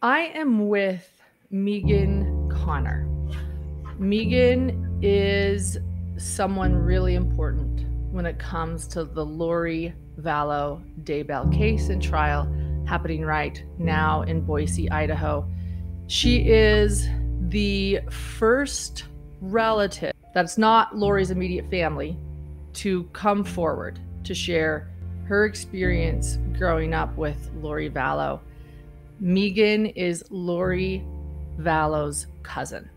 I am with Megan Connor. Megan is someone really important when it comes to the Lori Vallow Daybell case and trial happening right now in Boise, Idaho. She is the first relative that's not Lori's immediate family to come forward to share her experience growing up with Lori Vallow. Megan is Lori Vallow's cousin,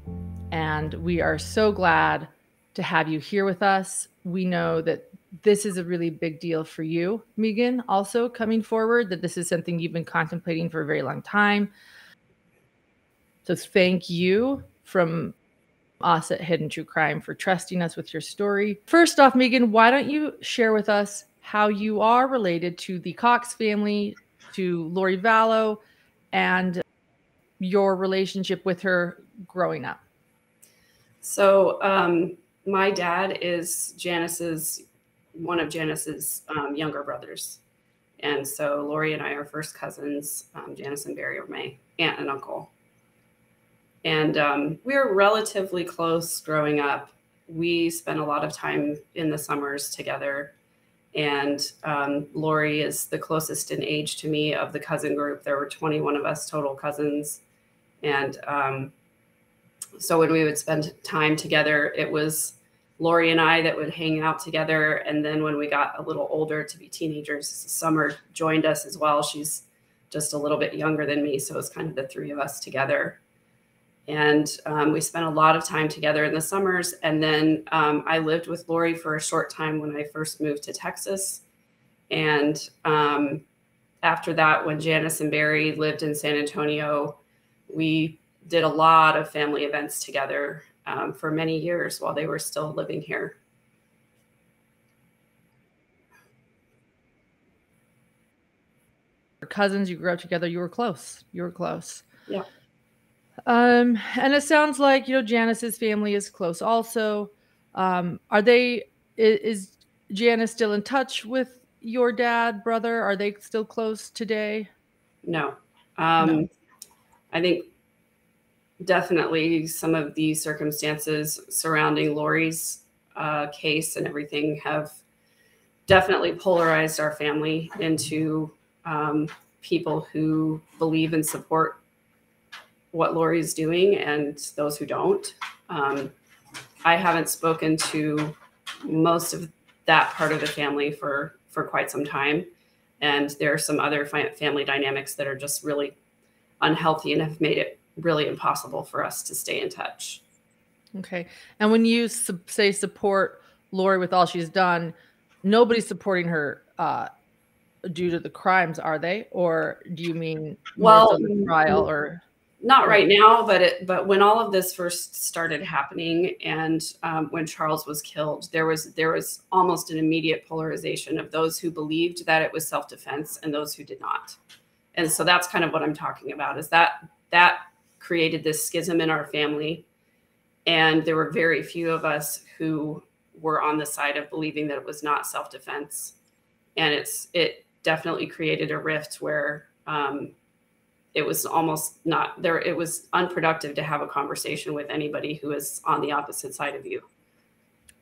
and we are so glad to have you here with us. We know that this is a really big deal for you, Megan, also coming forward, that this is something you've been contemplating for a very long time. So thank you from us at Hidden True Crime for trusting us with your story. First off, Megan, why don't you share with us how you are related to the Cox family, to Lori Vallow, and your relationship with her growing up? So my dad is one of Janis's younger brothers. And so Lori and I are first cousins. Janis and Barry are my aunt and uncle. And we were relatively close growing up. We spent a lot of time in the summers together. And Lori is the closest in age to me of the cousin group. There were 21 of us total cousins. And so when we would spend time together, it was Lori and I that would hang out together. And then when we got a little older to be teenagers, Summer joined us as well. She's just a little bit younger than me. So it was kind of the three of us together. And we spent a lot of time together in the summers. And then I lived with Lori for a short time when I first moved to Texas. And after that, when Janis and Barry lived in San Antonio, we did a lot of family events together for many years while they were still living here. Your cousins, you grew up together, you were close. You were close. Yeah. And it sounds like, you know, Janis's family is close also. Is Janis still in touch with your dad, brother? Are they still close today? No. No. I think definitely some of the circumstances surrounding Lori's case and everything have definitely polarized our family into people who believe and support what Lori's doing and those who don't. I haven't spoken to most of that part of the family for quite some time. And there are some other family dynamics that are just really unhealthy and have made it really impossible for us to stay in touch. Okay. And when you say support Lori with all she's done, nobody's supporting her due to the crimes, are they? Or do you mean more so the trial or... Not right now, but when all of this first started happening and when Charles was killed, there was almost an immediate polarization of those who believed that it was self-defense and those who did not. And so that's kind of what I'm talking about, is that created this schism in our family. And there were very few of us who were on the side of believing that it was not self-defense. And it definitely created a rift where it was almost not there. It was unproductive to have a conversation with anybody who is on the opposite side of you.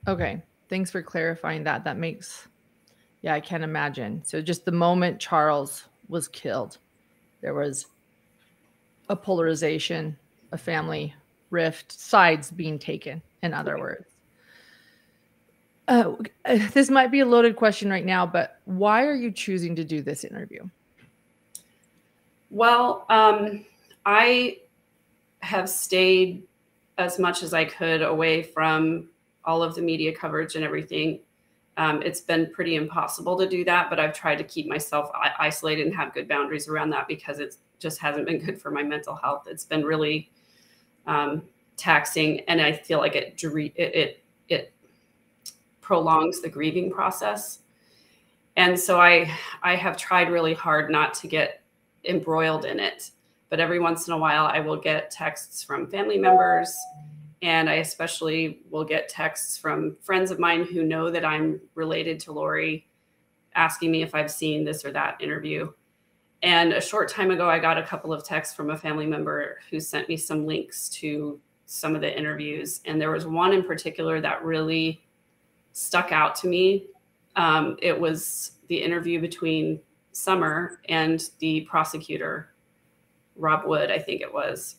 Okay. Thanks for clarifying that. That makes, yeah, I can imagine. So just the moment Charles was killed, there was a polarization, a family rift, sides being taken, in other words. This might be a loaded question right now, but why are you choosing to do this interview? Well, I have stayed as much as I could away from all of the media coverage and everything. It's been pretty impossible to do that, but I've tried to keep myself isolated and have good boundaries around that because it just hasn't been good for my mental health. It's been really taxing, and I feel like it prolongs the grieving process. And so I have tried really hard not to get embroiled in it, but every once in a while I will get texts from family members, and I especially will get texts from friends of mine who know that I'm related to Lori asking me if I've seen this or that interview. And a short time ago, I got a couple of texts from a family member who sent me some links to some of the interviews. And there was one in particular that really stuck out to me. It was the interview between Summer and the prosecutor, Rob Wood, I think it was.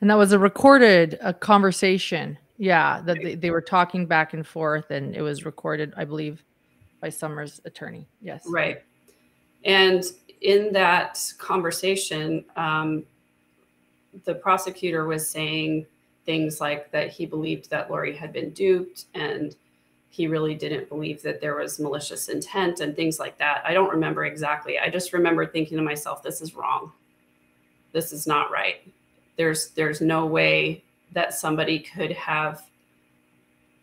And that was a recorded conversation. Yeah, that they were talking back and forth, and it was recorded, I believe, by Summer's attorney. Yes. Right. And in that conversation, the prosecutor was saying things like that he believed that Lori had been duped, and he really didn't believe that there was malicious intent and things like that. I don't remember exactly. I just remember thinking to myself, this is wrong. This is not right. There's no way that somebody could have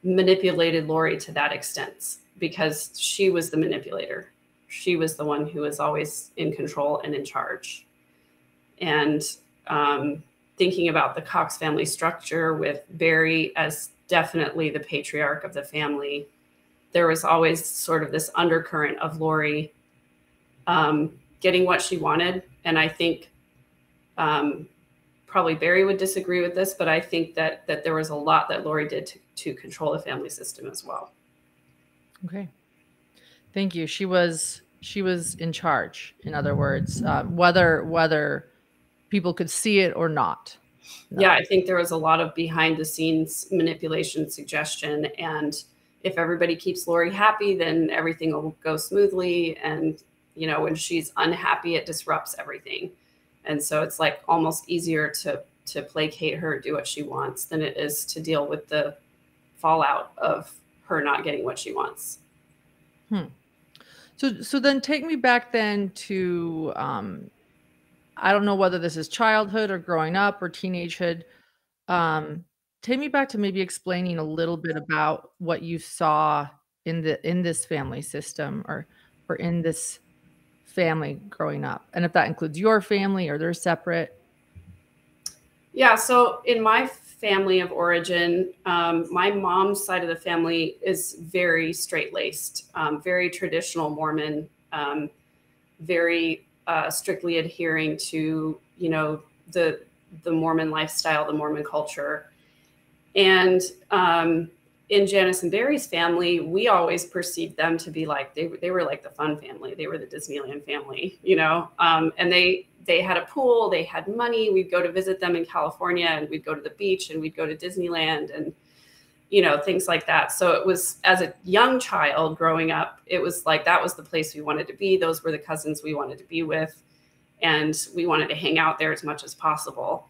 manipulated Lori to that extent, because she was the manipulator. She was the one who was always in control and in charge. And thinking about the Cox family structure with Barry as definitely the patriarch of the family, there was always sort of this undercurrent of Lori getting what she wanted. And I think probably Barry would disagree with this, but I think that there was a lot that Lori did to control the family system as well. Okay. Thank you. She was in charge, in other words, whether people could see it or not. No. Yeah, I think there was a lot of behind the scenes manipulation, suggestion. And if everybody keeps Lori happy, then everything will go smoothly. And, you know, when she's unhappy, it disrupts everything. And so it's like almost easier to placate her, do what she wants, than it is to deal with the fallout of her not getting what she wants. Hmm. So then take me back then to, I don't know whether this is childhood or growing up or teenagehood. Take me back to maybe explaining a little bit about what you saw in this family system or in this family growing up. And if that includes your family or they're separate. Yeah. So in my family of origin, my mom's side of the family is very straight-laced, very traditional Mormon, very strictly adhering to, you know, the Mormon lifestyle, the Mormon culture. And in Janis and Barry's family, we always perceived them to be like, they were like the fun family. They were the Disneyland family, you know, and they had a pool, they had money. We'd go to visit them in California, and we'd go to the beach, and we'd go to Disneyland, and, you know, things like that. So it was, as a young child growing up, it was like, that was the place we wanted to be. Those were the cousins we wanted to be with, and we wanted to hang out there as much as possible.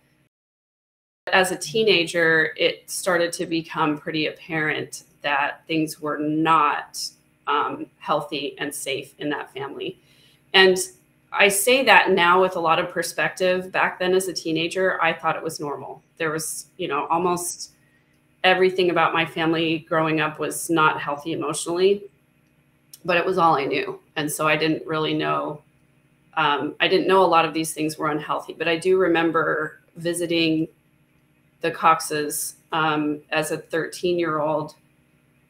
As a teenager, it started to become pretty apparent that things were not healthy and safe in that family. And I say that now with a lot of perspective. Back then as a teenager, I thought it was normal. There was, you know, almost everything about my family growing up was not healthy emotionally, but it was all I knew. And so I didn't really know, I didn't know a lot of these things were unhealthy, but I do remember visiting the Coxes as a 13-year-old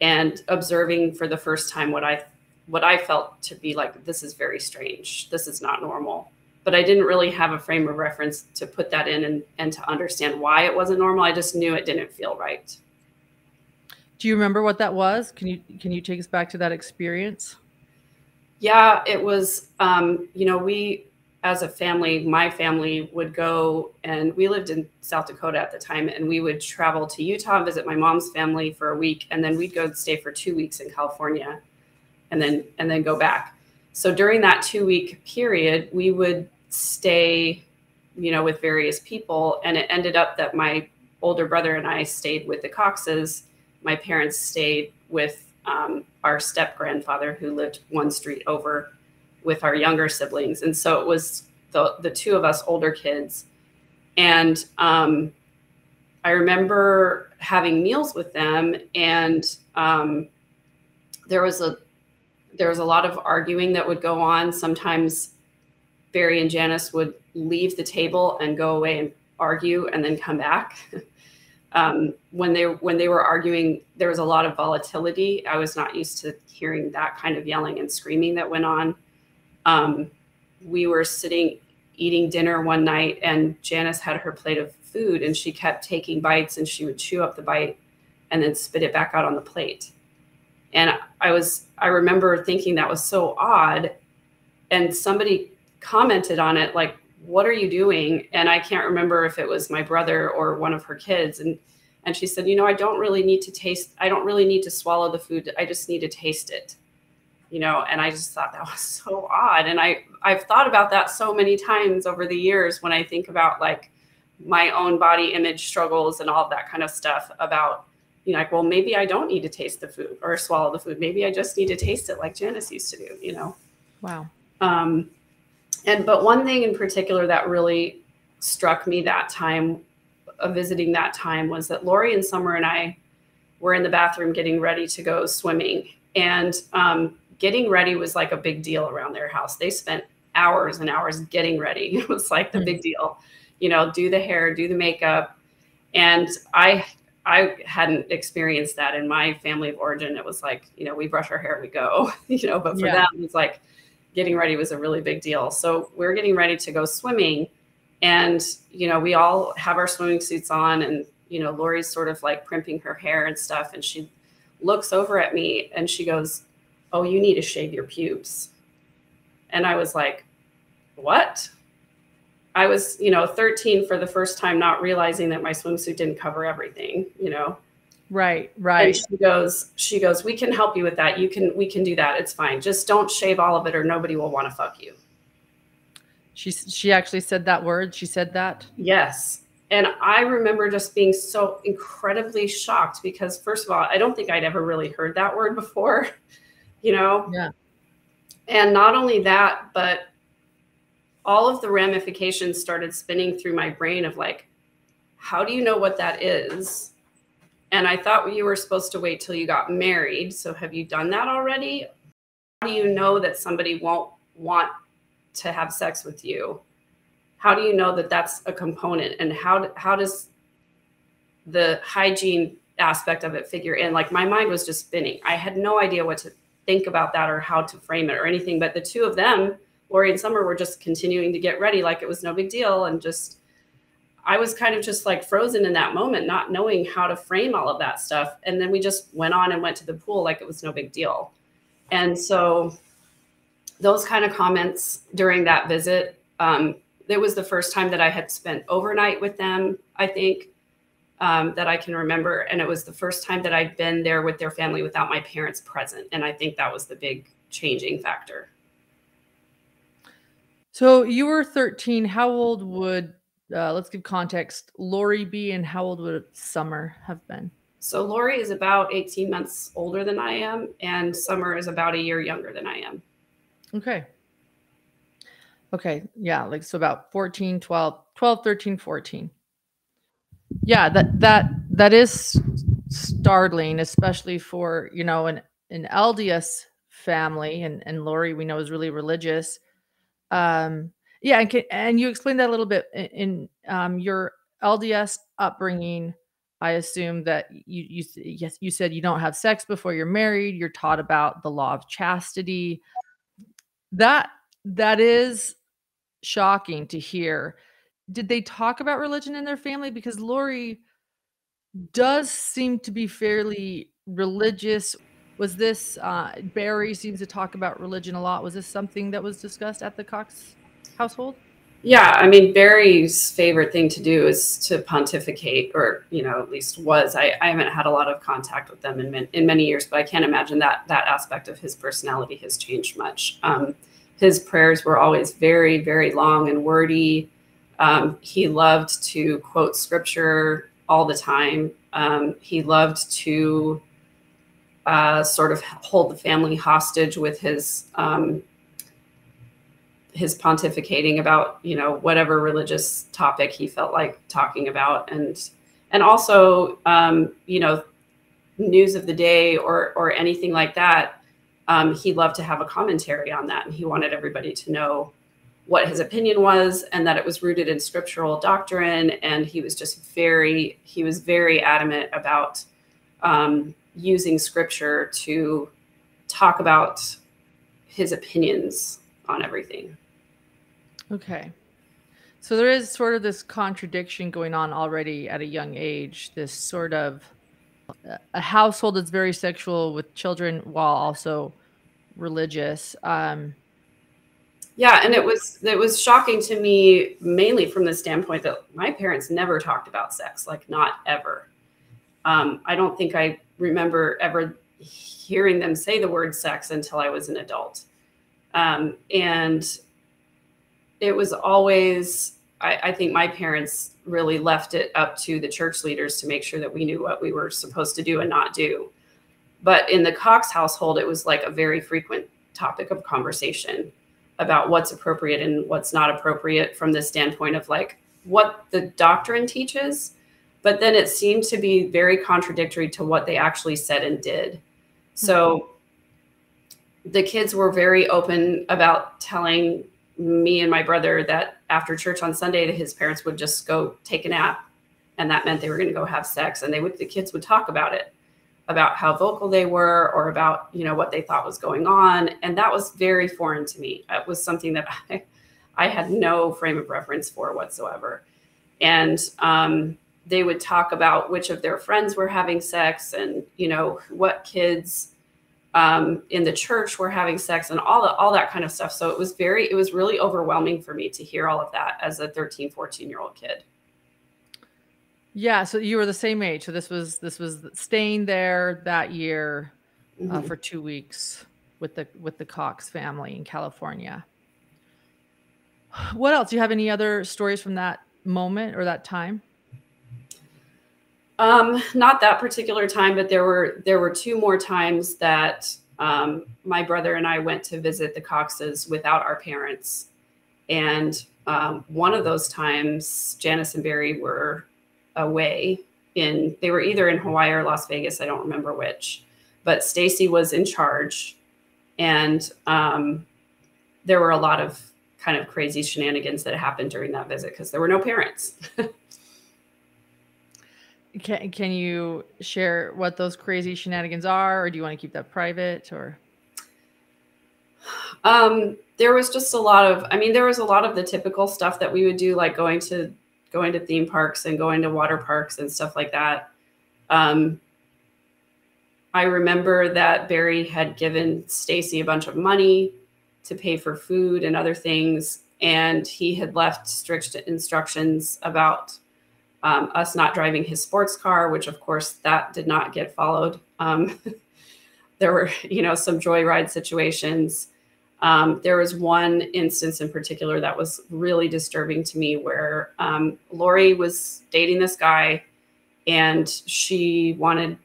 and observing for the first time what I felt to be like, this is very strange. This is not normal. But I didn't really have a frame of reference to put that in and to understand why it wasn't normal. I just knew it didn't feel right. Do you remember what that was? Can you take us back to that experience? Yeah, it was, you know, we, as a family, my family would go, and we lived in South Dakota at the time, and we would travel to Utah and visit my mom's family for a week. And then we'd go stay for 2 weeks in California and then go back. So during that 2-week period, we would stay, you know, with various people. And it ended up that my older brother and I stayed with the Coxes. My parents stayed with our step-grandfather, who lived one street over, with our younger siblings. And so it was the two of us older kids. And I remember having meals with them, and there was a lot of arguing that would go on. Sometimes Barry and Janis would leave the table and go away and argue and then come back. When they were arguing, there was a lot of volatility. I was not used to hearing that kind of yelling and screaming that went on. we were sitting eating dinner one night, and Janis had her plate of food, and she kept taking bites, and she would chew up the bite and then spit it back out on the plate. And I remember thinking that was so odd. And somebody commented on it, like, what are you doing? And I can't remember if it was my brother or one of her kids. And she said, you know, I don't really need to taste. I don't really need to swallow the food. I just need to taste it, you know? And I just thought that was so odd. And I've thought about that so many times over the years when I think about like my own body image struggles and all of that kind of stuff about, you know, like, well, maybe I don't need to taste the food or swallow the food. Maybe I just need to taste it like Janis used to do, you know? Wow. But one thing in particular that really struck me that time of visiting that time was that Lori and Summer and I were in the bathroom getting ready to go swimming, and getting ready was like a big deal around their house. They spent hours and hours getting ready. It was like the big deal, you know, do the hair, do the makeup. And I hadn't experienced that in my family of origin. It was like, you know, we brush our hair, we go, you know, but for them, it was like, getting ready was a really big deal. So we're getting ready to go swimming, and, you know, we all have our swimming suits on, and, you know, Lori's sort of like primping her hair and stuff. And she looks over at me and she goes, oh, you need to shave your pubes. And I was like, what? I was, you know, 13 for the first time, not realizing that my swimsuit didn't cover everything, you know? Right, right. And she goes, we can help you with that. We can do that. It's fine. Just don't shave all of it or nobody will want to fuck you. She actually said that word. She said that. Yes. And I remember just being so incredibly shocked because, first of all, I don't think I'd ever really heard that word before, you know? Yeah. And not only that, but all of the ramifications started spinning through my brain of like, how do you know what that is? And I thought you were supposed to wait till you got married. So have you done that already? How do you know that somebody won't want to have sex with you? How do you know that that's a component? And how does the hygiene aspect of it figure in? Like, my mind was just spinning. I had no idea what to think about that or how to frame it or anything. But the two of them, Lori and Summer, were just continuing to get ready like it was no big deal, and just, I was kind of just like frozen in that moment, not knowing how to frame all of that stuff. And then we just went on and went to the pool like it was no big deal. And so those kind of comments during that visit, it was the first time that I had spent overnight with them, I think, that I can remember. And it was the first time that I'd been there with their family without my parents present. And I think that was the big changing factor. So you were 13. How old would, let's give context, Lori be, and how old would Summer have been? So Lori is about 18 months older than I am, and Summer is about a year younger than I am. Okay. Okay. Yeah. Like, so about 14, 12, 13, 14. Yeah. That is startling, especially for, you know, an LDS family, and Lori, we know, is really religious. Yeah, and you explained that a little bit in your LDS upbringing. I assume that you said you don't have sex before you're married. You're taught about the law of chastity. That is shocking to hear. Did they talk about religion in their family? Because Lori does seem to be fairly religious. Was this Barry seems to talk about religion a lot? Was this something that was discussed at the Cox household? Yeah. I mean, Barry's favorite thing to do is to pontificate, or, you know, at least was. I haven't had a lot of contact with them in many years, but I can't imagine that aspect of his personality has changed much. His prayers were always very, very long and wordy. He loved to quote scripture all the time. He loved to sort of hold the family hostage with his pontificating about, you know, whatever religious topic he felt like talking about. And also, you know, news of the day or anything like that. He loved to have a commentary on that. And he wanted everybody to know what his opinion was and that it was rooted in scriptural doctrine. And he was just very adamant about using scripture to talk about his opinions on everything. Okay. So there is sort of this contradiction going on already at a young age, this sort of a household that's very sexual with children while also religious. Yeah. And it was shocking to me, mainly from the standpoint that my parents never talked about sex, like not ever. I don't think I remember ever hearing them say the word sex until I was an adult. And it was always, I think my parents really left it up to the church leaders to make sure that we knew what we were supposed to do and not do. But in the Cox household, it was like a very frequent topic of conversation about what's appropriate and what's not appropriate from the standpoint of like what the doctrine teaches. But then it seemed to be very contradictory to what they actually said and did. So the kids were very open about telling me and my brother that after church on Sunday, that his parents would just go take a nap. And that meant they were going to go have sex. And the kids would talk about it, about how vocal they were or about, you know, what they thought was going on. And that was very foreign to me. It was something that I had no frame of reference for whatsoever. And they would talk about which of their friends were having sex and, you know, what kids in the church were having sex and all that kind of stuff. So it was really overwhelming for me to hear all of that as a 13, 14-year-old kid. Yeah. So you were the same age. So this was staying there that year for 2 weeks with the Cox family in California. What else? Do you have any other stories from that moment or that time? Not that particular time, but there were two more times that my brother and I went to visit the Coxes without our parents. And one of those times, Janis and Barry were away they were either in Hawaii or Las Vegas. I don't remember which, but Stacey was in charge. And there were a lot of kind of crazy shenanigans that happened during that visit because there were no parents. Can you share what those crazy shenanigans are, or do you want to keep that private? Or there was just a lot of, I mean, there was a lot of the typical stuff that we would do, like going to theme parks and going to water parks and stuff like that. I remember that Barry had given Stacey a bunch of money to pay for food and other things, and he had left strict instructions about us not driving his sports car, which of course that did not get followed. There were, you know, some joyride situations. There was one instance in particular that was really disturbing to me where Lori was dating this guy and she wanted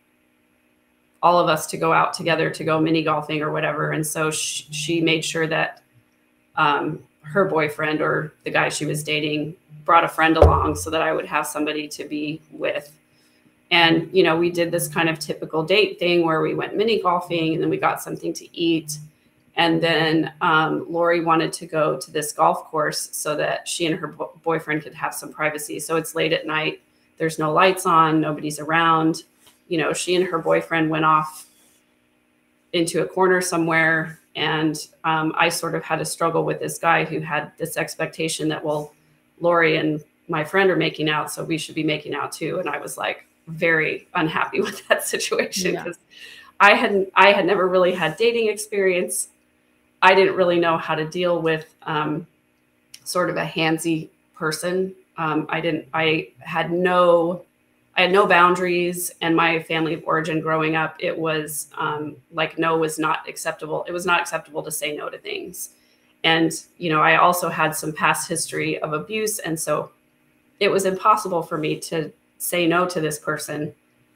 all of us to go out together to go mini golfing or whatever. And so she made sure that her boyfriend or the guy she was dating brought a friend along so that I would have somebody to be with. And, you know, we did this kind of typical date thing where we went mini golfing and then we got something to eat. And then Lori wanted to go to this golf course so that she and her boyfriend could have some privacy. So it's late at night. There's no lights on. Nobody's around. You know, she and her boyfriend went off into a corner somewhere. And I sort of had a struggle with this guy who had this expectation that, well, Lori and my friend are making out, so we should be making out too. And I was like very unhappy with that situation because I had never really had dating experience. I didn't really know how to deal with sort of a handsy person. I had no boundaries, and my family of origin growing up, it was like no was not acceptable. It was not acceptable to say no to things. And, you know, I also had some past history of abuse. And so it was impossible for me to say no to this person.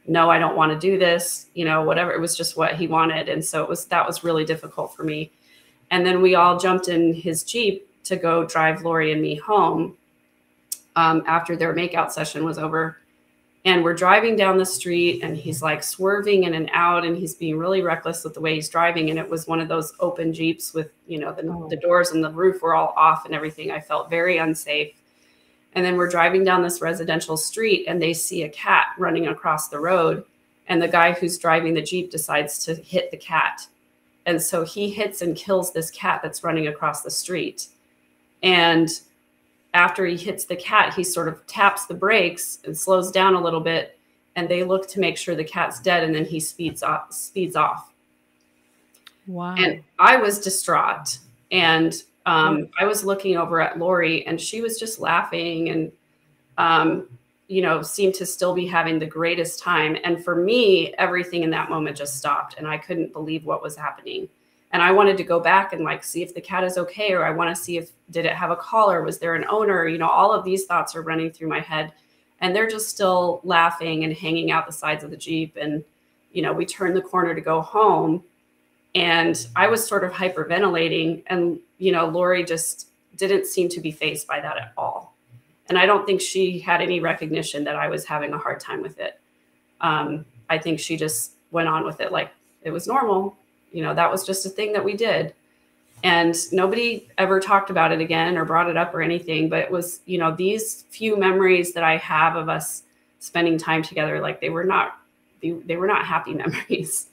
No, I don't want to do this, you know, whatever. It was just what he wanted. And so that was really difficult for me. And then we all jumped in his Jeep to go drive Lori and me home after their makeout session was over. And we're driving down the street and he's like swerving in and out and he's being really reckless with the way he's driving. And it was one of those open Jeeps with, you know, the doors and the roof were all off and everything. I felt very unsafe. And then we're driving down this residential street and they see a cat running across the road. And the guy who's driving the Jeep decides to hit the cat. And so he hits and kills this cat that's running across the street. And after he hits the cat, he sort of taps the brakes and slows down a little bit. And they look to make sure the cat's dead. And then he speeds off. Wow. And I was distraught. And I was looking over at Lori, and she was just laughing and, you know, seemed to still be having the greatest time. And for me, everything in that moment just stopped, and I couldn't believe what was happening. And I wanted to go back and like, see if the cat is okay, or I want to see if, did it have a collar? Was there an owner? You know, all of these thoughts are running through my head, and they're just still laughing and hanging out the sides of the Jeep. And, you know, we turned the corner to go home, and I was sort of hyperventilating, and, you know, Lori just didn't seem to be fazed by that at all. And I don't think she had any recognition that I was having a hard time with it. I think she just went on with it like it was normal. You know, that was just a thing that we did. And nobody ever talked about it again or brought it up or anything. But it was, you know, these few memories that I have of us spending time together, like they were not happy memories.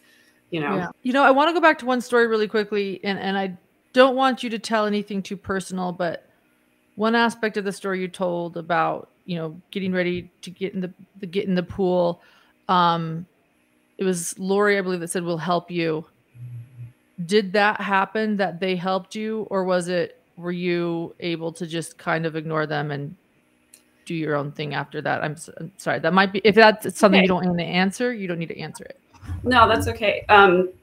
You know, yeah. You know, I want to go back to one story really quickly, and I don't want you to tell anything too personal, but one aspect of the story you told about, you know, getting ready to get in the pool. It was Lori, I believe, that said, "We'll help you." Did that happen, that they helped you, or was it, were you able to just kind of ignore them and do your own thing after that? I'm sorry. That might be, if that's something you don't want to answer, you don't need to answer it. No, that's okay.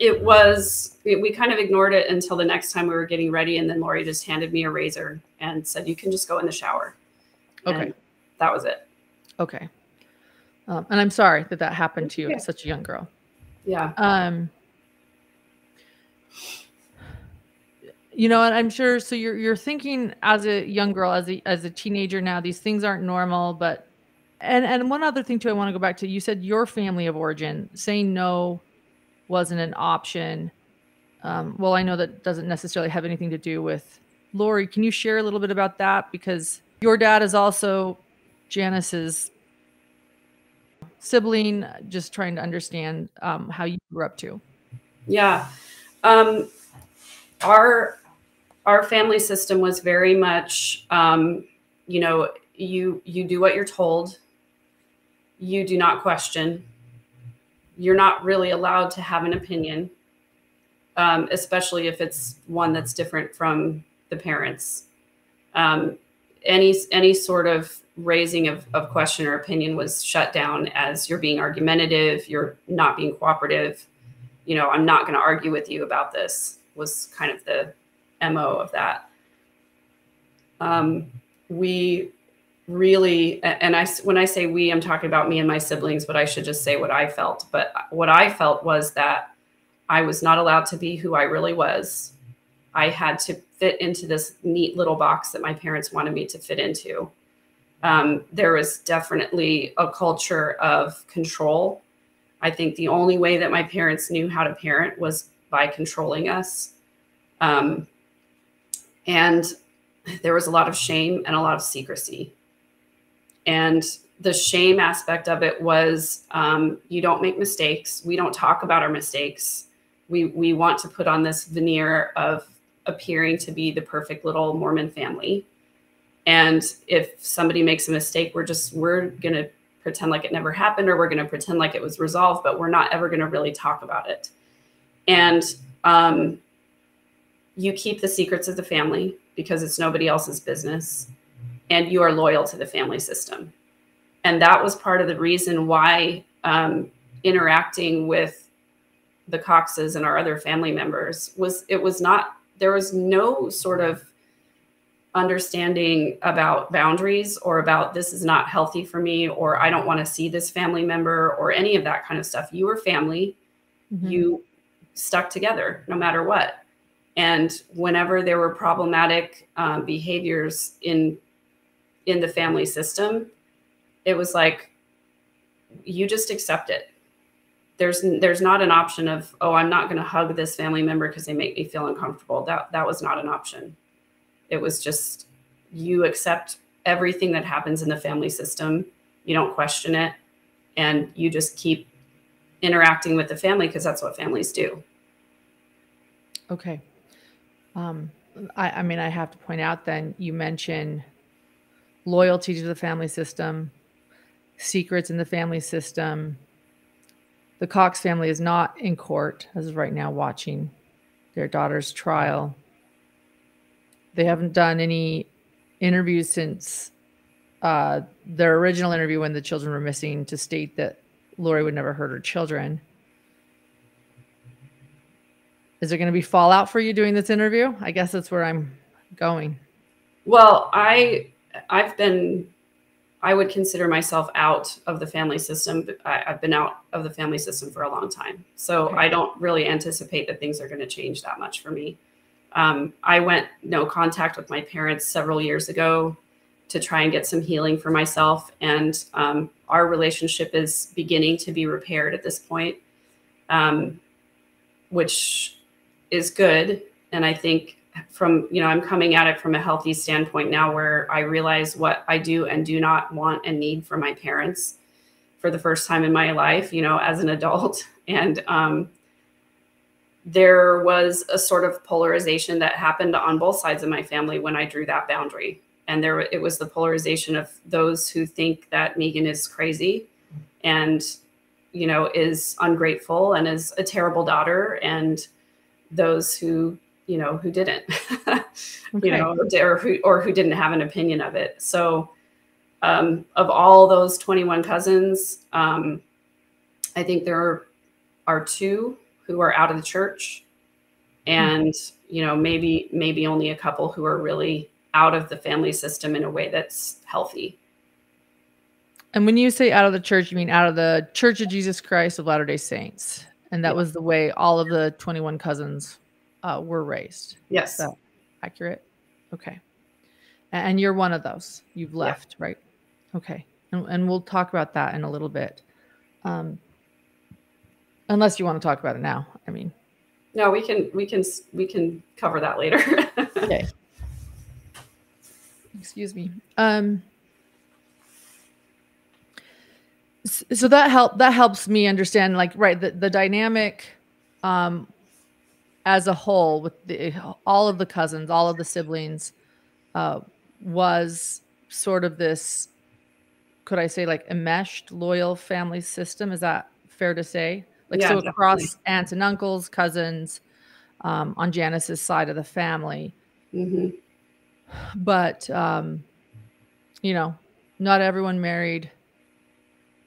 It was, we kind of ignored it until the next time we were getting ready. And then Lori just handed me a razor and said, "You can just go in the shower." Okay. And that was it. Okay. And I'm sorry that that happened to you as such a young girl. Yeah. You know, and I'm sure, so you're thinking as a young girl, as a teenager now, these things aren't normal, but, and one other thing too, I want to go back to, you said your family of origin, saying no wasn't an option. Well, I know that doesn't necessarily have anything to do with Lori. Can you share a little bit about that? Because your dad is also Janis's sibling, just trying to understand how you grew up too. Yeah. Our family system was very much, you know, you do what you're told. You do not question. You're not really allowed to have an opinion, especially if it's one that's different from the parents. Any sort of raising of question or opinion was shut down as you're being argumentative. You're not being cooperative. You know, I'm not going to argue with you about this, was kind of the MO of that. We really, and when I say we, I'm talking about me and my siblings, but I should just say what I felt. But what I felt was that I was not allowed to be who I really was. I had to fit into this neat little box that my parents wanted me to fit into. There was definitely a culture of control. I think the only way that my parents knew how to parent was by controlling us. And there was a lot of shame and a lot of secrecy. And the shame aspect of it was, you don't make mistakes. We don't talk about our mistakes. We want to put on this veneer of appearing to be the perfect little Mormon family. And if somebody makes a mistake, we're going to pretend like it never happened, or we're going to pretend like it was resolved, but we're not ever going to really talk about it. And you keep the secrets of the family because it's nobody else's business, and you are loyal to the family system. And that was part of the reason why interacting with the Coxes and our other family members there was no sort of understanding about boundaries, or about this is not healthy for me, or I don't want to see this family member, or any of that kind of stuff. You were family. Mm-hmm. You stuck together no matter what. And whenever there were problematic behaviors in the family system, it was like, you just accept it. There's not an option of, oh, I'm not going to hug this family member because they make me feel uncomfortable. That was not an option. It was just, you accept everything that happens in the family system. You don't question it. And you just keep interacting with the family because that's what families do. Okay. I mean, I have to point out then you mentioned loyalty to the family system, secrets in the family system. The Cox family is not in court as of right now watching their daughter's trial. They haven't done any interviews since their original interview when the children were missing to state that Lori would never hurt her children. Is there going to be fallout for you doing this interview? I guess that's where I'm going. Well, I've been, I would consider myself out of the family system, but I've been out of the family system for a long time. So okay. I don't really anticipate that things are going to change that much for me. I went no contact with my parents several years ago to try and get some healing for myself. And our relationship is beginning to be repaired at this point, which is good. And I think from, you know, I'm coming at it from a healthy standpoint now where I realize what I do and do not want and need for my parents for the first time in my life, you know, as an adult. And there was a sort of polarization that happened on both sides of my family when I drew that boundary. And there, it was the polarization of those who think that Megan is crazy and, you know, is ungrateful and is a terrible daughter, and those who, you know, who didn't, okay. You know, or who didn't have an opinion of it. So of all those 21 cousins, I think there are two who are out of the church, and, you know, maybe only a couple who are really out of the family system in a way that's healthy. And when you say out of the church, you mean out of the Church of Jesus Christ of Latter-day Saints. And that was the way all of the 21 cousins were raised. Yes. Is that accurate? Okay. And you're one of those. You've left, yeah. Right? Okay. And we'll talk about that in a little bit. Unless you want to talk about it now. I mean, no, we can cover that later. Okay. Excuse me. So that helps me understand, like, right. The dynamic, as a whole with all of the cousins, all of the siblings, was sort of this, could I say, like, enmeshed loyal family system? Is that fair to say? Like, yeah, so across definitely. Aunts and uncles, cousins, on Janis's side of the family. Mm-hmm. But, you know, not everyone married,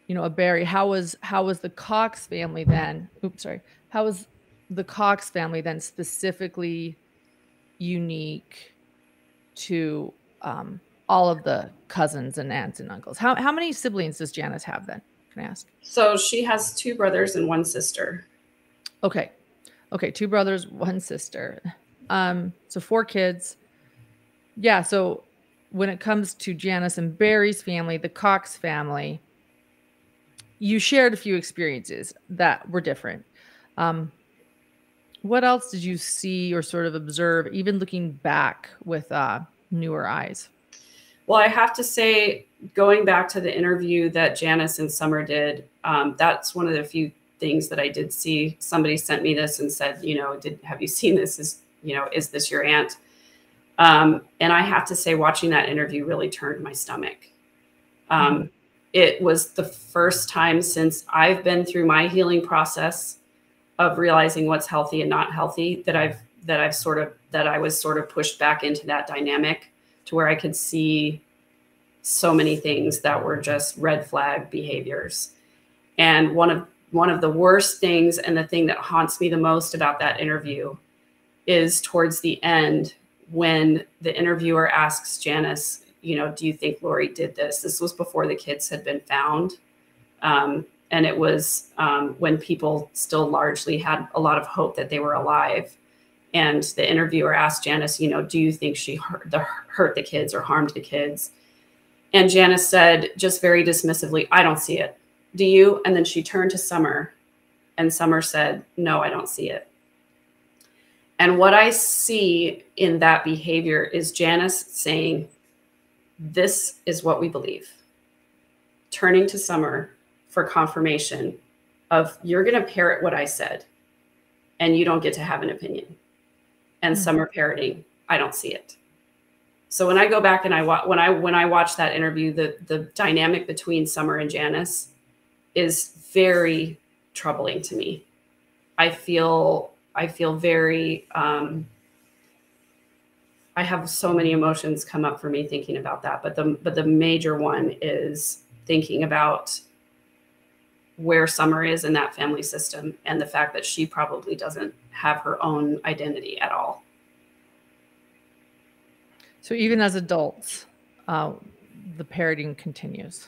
you know, a Barry. How was the Cox family then? Oops, sorry. How was the Cox family then specifically unique to all of the cousins and aunts and uncles? How many siblings does Janis have then? Can I ask? So she has two brothers and one sister. Okay. Okay. Two brothers, one sister. So four kids. Yeah, so when it comes to Janis and Barry's family, the Cox family, you shared a few experiences that were different. What else did you see or sort of observe, even looking back with newer eyes? Well, I have to say, going back to the interview that Janis and Summer did, that's one of the few things that I did see. Somebody sent me this and said, you know, have you seen this? Is this your aunt? And I have to say, watching that interview really turned my stomach. It was the first time since I've been through my healing process of realizing what's healthy and not healthy that I was sort of pushed back into that dynamic to where I could see so many things that were just red flag behaviors. And one of the worst things, and the thing that haunts me the most about that interview, is towards the end, when the interviewer asks Janis, you know, do you think Lori did this? This was before the kids had been found. And it was when people still largely had a lot of hope that they were alive. And the interviewer asked Janis, you know, do you think she hurt the kids or harmed the kids? And Janis said, just very dismissively, I don't see it. Do you? And then she turned to Summer, and Summer said, no, I don't see it. And what I see in that behavior is Janis saying, this is what we believe. Turning to Summer for confirmation of, you're going to parrot what I said, and you don't get to have an opinion. And Summer parroting, I don't see it. So when I go back and when I watch that interview, the dynamic between Summer and Janis is very troubling to me. I feel very, I have so many emotions come up for me thinking about that, but the major one is thinking about where Summer is in that family system and the fact that she probably doesn't have her own identity at all. So even as adults, the parroting continues.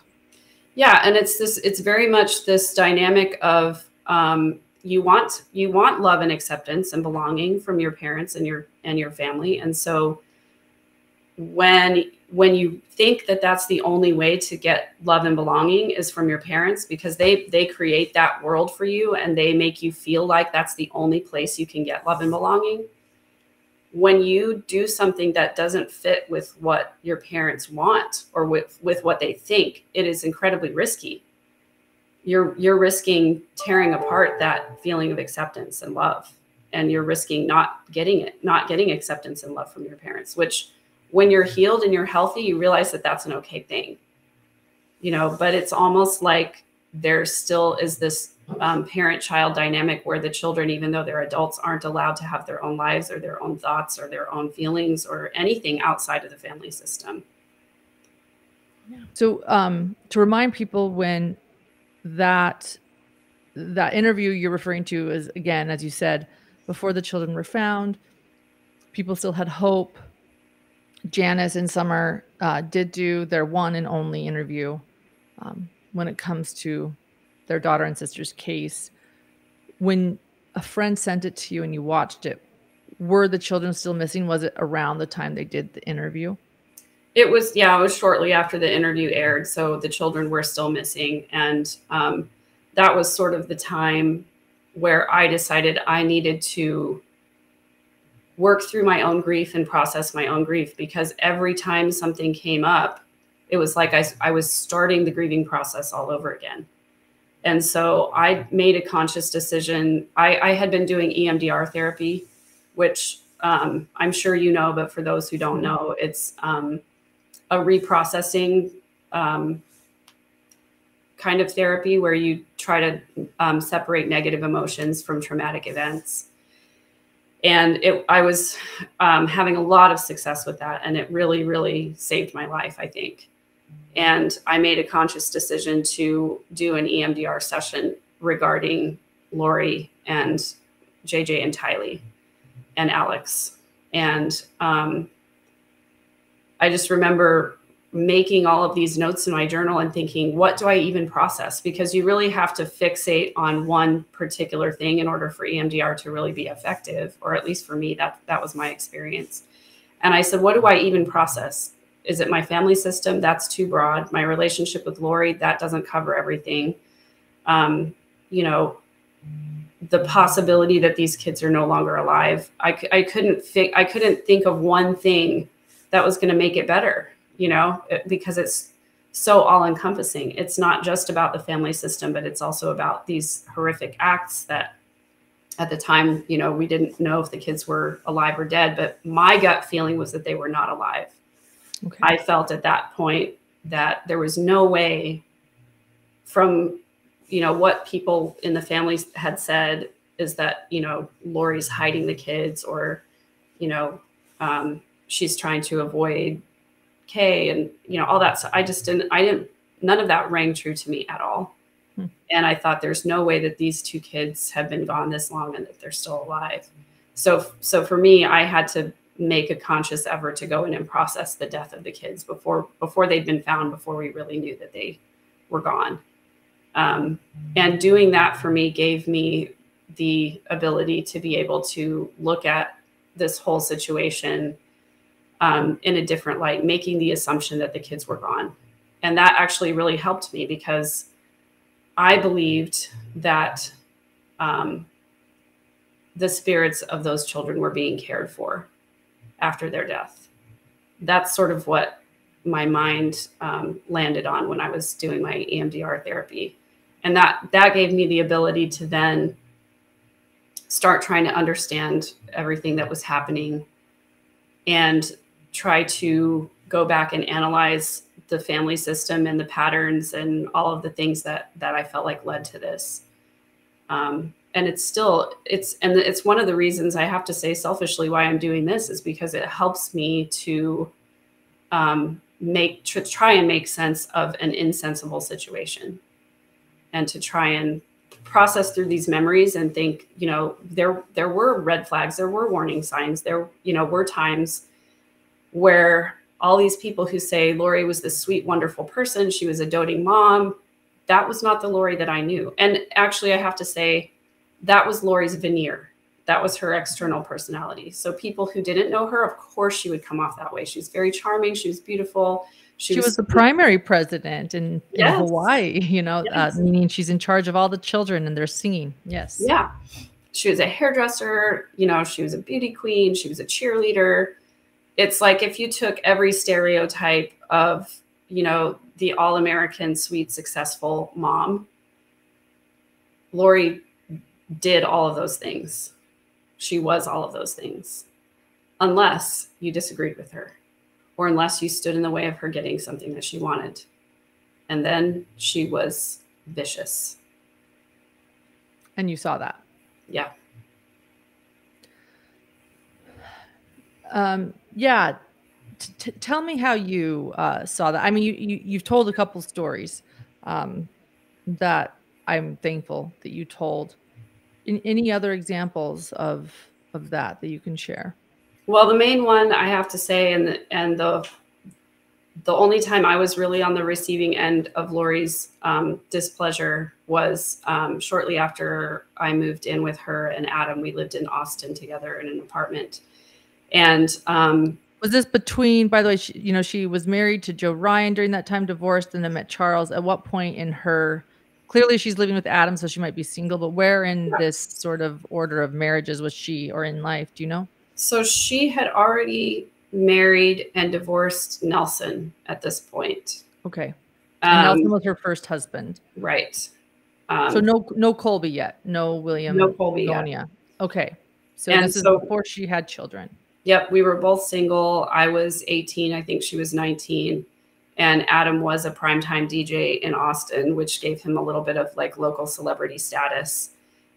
Yeah. And it's this, it's very much this dynamic of, you want love and acceptance and belonging from your parents and your family. And so when you think that that's the only way to get love and belonging is from your parents, because they create that world for you and they make you feel like that's the only place you can get love and belonging. When you do something that doesn't fit with what your parents want or with what they think, it is incredibly risky. You're risking tearing apart that feeling of acceptance and love, and you're risking not getting it, not getting acceptance and love from your parents, which when you're healed and you're healthy, you realize that that's an okay thing, you know, but it's almost like there still is this parent-child dynamic where the children, even though they're adults, aren't allowed to have their own lives or their own thoughts or their own feelings or anything outside of the family system. So to remind people, when that interview you're referring to is, again, as you said, before the children were found, people still had hope. Janis and Summer did do their one and only interview when it comes to their daughter and sister's case. When a friend sent it to you and you watched it, were the children still missing? Was it around the time they did the interview? It was, yeah, it was shortly after the interview aired. So the children were still missing. And that was sort of the time where I decided I needed to work through my own grief and process my own grief, because every time something came up, it was like I was starting the grieving process all over again. And so I made a conscious decision. I had been doing EMDR therapy, which I'm sure you know, but for those who don't know, it's a reprocessing kind of therapy where you try to separate negative emotions from traumatic events. And I was having a lot of success with that. And it really, really saved my life, I think. And I made a conscious decision to do an EMDR session regarding Lori and JJ and Tylee and Alex. And I just remember making all of these notes in my journal and thinking, what do I even process? Because you really have to fixate on one particular thing in order for EMDR to really be effective, or at least for me, that was my experience. And I said, what do I even process? Is it my family system? That's too broad. My relationship with Lori, that doesn't cover everything. You know, the possibility that these kids are no longer alive. I couldn't think of one thing that was going to make it better. You know, because it's so all encompassing. It's not just about the family system, but it's also about these horrific acts that at the time, you know, we didn't know if the kids were alive or dead, but my gut feeling was that they were not alive. Okay. I felt at that point that there was no way from, you know, what people in the families had said is that, you know, Lori's hiding the kids, or, you know, she's trying to avoid K, and you know, all that. So none of that rang true to me at all. And I thought, there's no way that these two kids have been gone this long and that they're still alive. So for me, I had to make a conscious effort to go in and process the death of the kids before they'd been found, before we really knew that they were gone. And doing that for me gave me the ability to be able to look at this whole situation in a different light, making the assumption that the kids were gone. And that actually really helped me, because I believed that the spirits of those children were being cared for after their death. That's sort of what my mind landed on when I was doing my EMDR therapy. And that gave me the ability to then start trying to understand everything that was happening and try to go back and analyze the family system and the patterns and all of the things that I felt like led to this. And it's still, it's one of the reasons I have to say selfishly why I'm doing this is because it helps me to try and make sense of an insensible situation and to try and process through these memories and think, you know, there were red flags, there were warning signs, there, you know, were times where all these people who say Lori was this sweet, wonderful person, she was a doting mom, that was not the Lori that I knew. And actually, I have to say, that was Lori's veneer. That was her external personality. So people who didn't know her, of course, she would come off that way. She's very charming. She was beautiful. She was the primary president in Hawaii, you know, yes. Meaning she's in charge of all the children and they're singing. Yes. Yeah. She was a hairdresser. You know, she was a beauty queen. She was a cheerleader. It's like if you took every stereotype of, you know, the all-American, sweet, successful mom, Lori did all of those things. She was all of those things, unless you disagreed with her or unless you stood in the way of her getting something that she wanted. And then she was vicious. And you saw that. Yeah. Yeah. Tell me how you saw that. I mean, you've told a couple stories that I'm thankful that you told. Any other examples of that you can share? Well, the main one I have to say, and the only time I was really on the receiving end of Lori's displeasure was shortly after I moved in with her and Adam. We lived in Austin together in an apartment, and. Was this between, by the way, she, you know, she was married to Joe Ryan during that time, divorced, and then met Charles. At what point in her, clearly she's living with Adam, so she might be single, but where in this sort of order of marriages was she or in life? Do you know? So she had already married and divorced Nelson at this point. Okay. Nelson was her first husband. Right. So no Colby yet. No William. No Colby yet. Okay. So and this is before she had children. Yep. We were both single. I was 18. I think she was 19. And Adam was a primetime DJ in Austin, which gave him a little bit of like local celebrity status.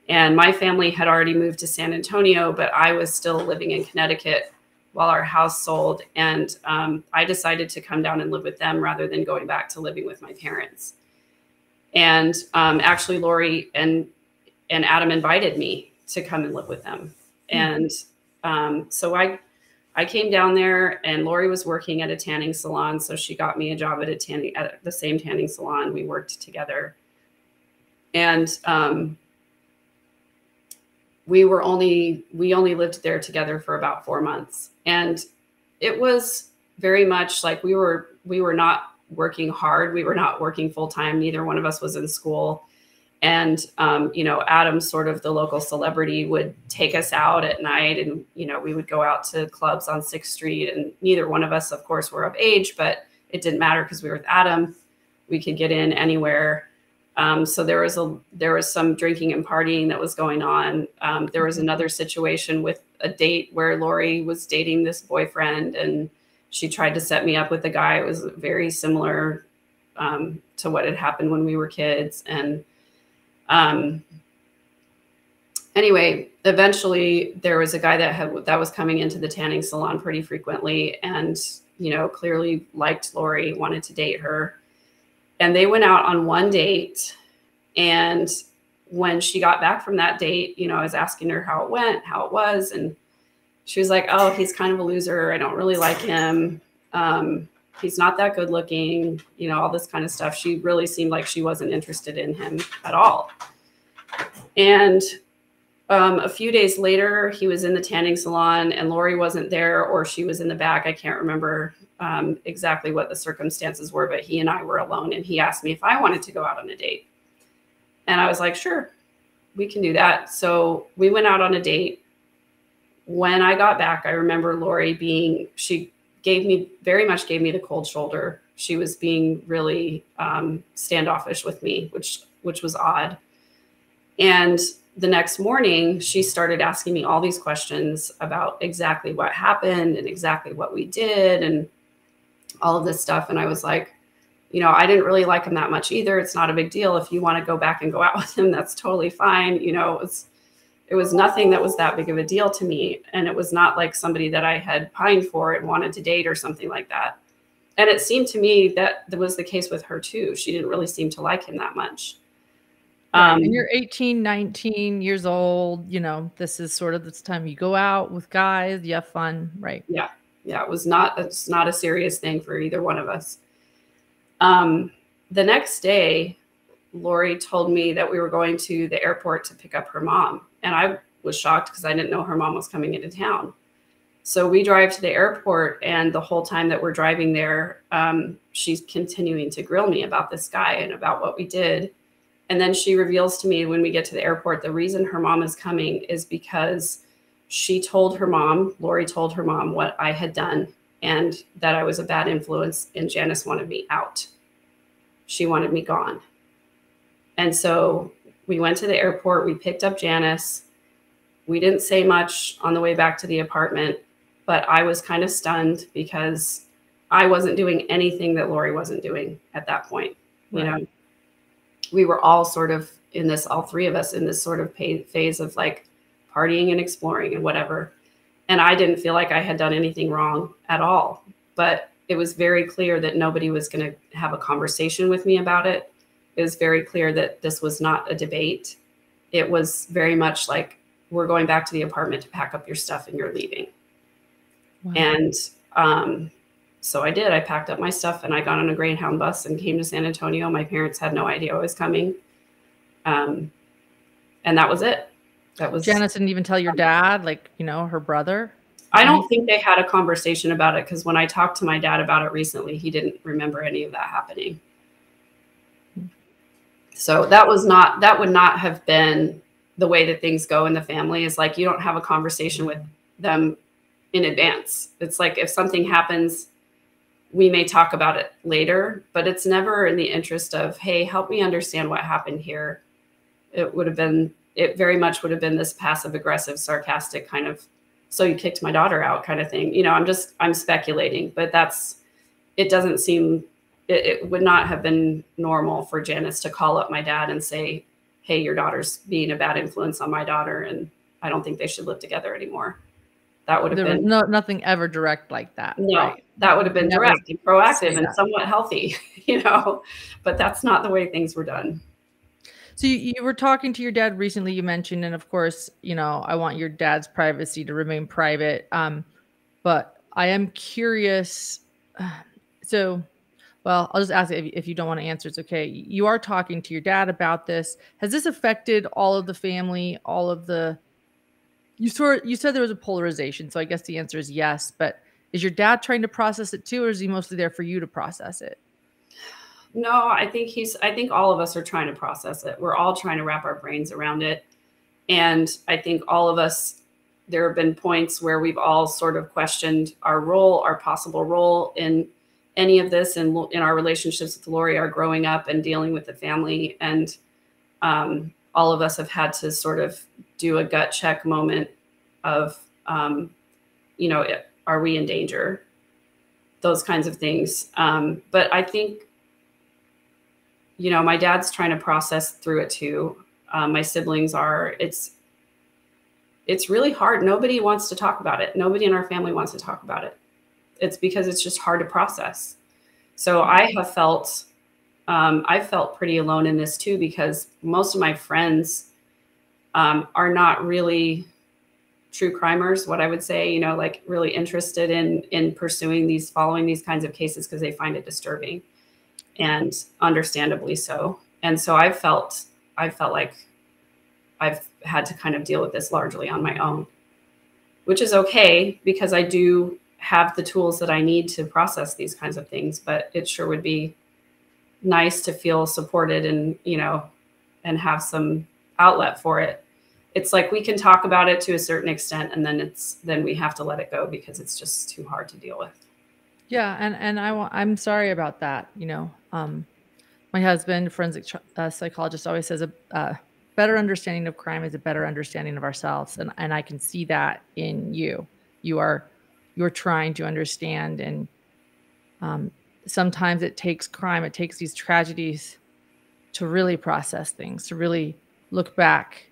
And my family had already moved to San Antonio, but I was still living in Connecticut while our house sold. And I decided to come down and live with them rather than going back to living with my parents. And actually, Lori and Adam invited me to come and live with them. Mm-hmm. And so I came down there, and Lori was working at a tanning salon. So she got me a job at the same tanning salon. We worked together, and we only lived there together for about 4 months. And it was very much like we were not working hard. We were not working full time. Neither one of us was in school. And, you know, Adam, sort of the local celebrity, would take us out at night and, you know, we would go out to clubs on 6th Street and neither one of us, of course, were of age, but it didn't matter because we were with Adam. We could get in anywhere. So there was some drinking and partying that was going on. There was another situation with a date where Lori was dating this boyfriend and she tried to set me up with a guy. It was very similar to what had happened when we were kids. And anyway, eventually there was a guy that was coming into the tanning salon pretty frequently and, you know, clearly liked Lori, wanted to date her. And they went out on one date. And when she got back from that date, you know, I was asking her how it went, how it was. And she was like, oh, he's kind of a loser. I don't really like him. He's not that good looking, you know, all this kind of stuff. She really seemed like she wasn't interested in him at all. And a few days later, he was in the tanning salon and Lori wasn't there, or she was in the back. I can't remember exactly what the circumstances were, but he and I were alone. And he asked me if I wanted to go out on a date. And I was like, sure, we can do that. So we went out on a date. When I got back, I remember Lori being, she very much gave me the cold shoulder. She was being really standoffish with me, which was odd. And the next morning, she started asking me all these questions about exactly what happened and exactly what we did and all of this stuff. And I was like, you know, I didn't really like him that much either. It's not a big deal. If you want to go back and go out with him, that's totally fine. You know, it was nothing that was that big of a deal to me. And it was not like somebody that I had pined for and wanted to date or something like that. And it seemed to me that was the case with her too. She didn't really seem to like him that much. And you're 18, 19 years old, you know, this is sort of this time you go out with guys, you have fun, right? Yeah. Yeah. It's not a serious thing for either one of us. The next day, Lori told me that we were going to the airport to pick up her mom. And I was shocked because I didn't know her mom was coming into town. So we drive to the airport, and the whole time that we're driving there, she's continuing to grill me about this guy and about what we did. And then she reveals to me when we get to the airport, the reason her mom is coming is because she told her mom, Lori told her mom what I had done and that I was a bad influence, and Janis wanted me out. She wanted me gone. And so we went to the airport, we picked up Janis. We didn't say much on the way back to the apartment, but I was kind of stunned because I wasn't doing anything that Lori wasn't doing at that point, you know? We were all sort of in this, all three of us in this sort of phase of like partying and exploring and whatever. And I didn't feel like I had done anything wrong at all, but it was very clear that nobody was going to have a conversation with me about it. It was very clear that this was not a debate. It was very much like, we're going back to the apartment to pack up your stuff and you're leaving. Wow. And, so I did. I packed up my stuff and I got on a Greyhound bus and came to San Antonio. My parents had no idea I was coming. And that was it. That was. Janis didn't even tell your dad, like, you know, her brother? I don't think they had a conversation about it, because when I talked to my dad about it recently, he didn't remember any of that happening. So that would not have been the way that things go in the family. Is like, you don't have a conversation with them in advance. It's like, if something happens, we may talk about it later, but it's never in the interest of, hey, help me understand what happened here. It would have been, it very much would have been this passive aggressive, sarcastic kind of, so you kicked my daughter out kind of thing. You know, I'm speculating, but it doesn't seem, it would not have been normal for Janis to call up my dad and say, hey, your daughter's being a bad influence on my daughter, and I don't think they should live together anymore. That would have been nothing ever direct like that. No, right? That would have been never direct and proactive and somewhat healthy, you know, but that's not the way things were done. So you were talking to your dad recently, you mentioned, and of course, you know, I want your dad's privacy to remain private. But I am curious. So, well, I'll just ask if you don't want to answer, it's okay. You are talking to your dad about this. Has this affected all of the family, all of the, you said there was a polarization, so I guess the answer is yes, but is your dad trying to process it too, or is he mostly there for you to process it? No, I think all of us are trying to process it. We're all trying to wrap our brains around it. And I think all of us, there have been points where we've all sort of questioned our role, our possible role in any of this, and in our relationships with Lori, our growing up and dealing with the family. And all of us have had to sort of do a gut check moment of, you know, are we in danger? Those kinds of things. But I think, you know, my dad's trying to process through it too. My siblings are, it's really hard. Nobody wants to talk about it. Nobody in our family wants to talk about it. It's because it's just hard to process. So I have felt, I felt pretty alone in this too, because most of my friends are not really true crimers, what I would say, you know, like really interested in pursuing these, following these kinds of cases, because they find it disturbing, and understandably so. And so I felt like I've had to kind of deal with this largely on my own, which is okay, because I do have the tools that I need to process these kinds of things, but it sure would be nice to feel supported and, you know, and have some outlet for it. It's like, we can talk about it to a certain extent, and then then we have to let it go because it's just too hard to deal with. Yeah. And I'm sorry about that. You know, my husband, forensic psychologist, always says, better understanding of crime is a better understanding of ourselves. And I can see that in you. You're trying to understand. And sometimes it takes crime, it takes these tragedies to really process things, to really look back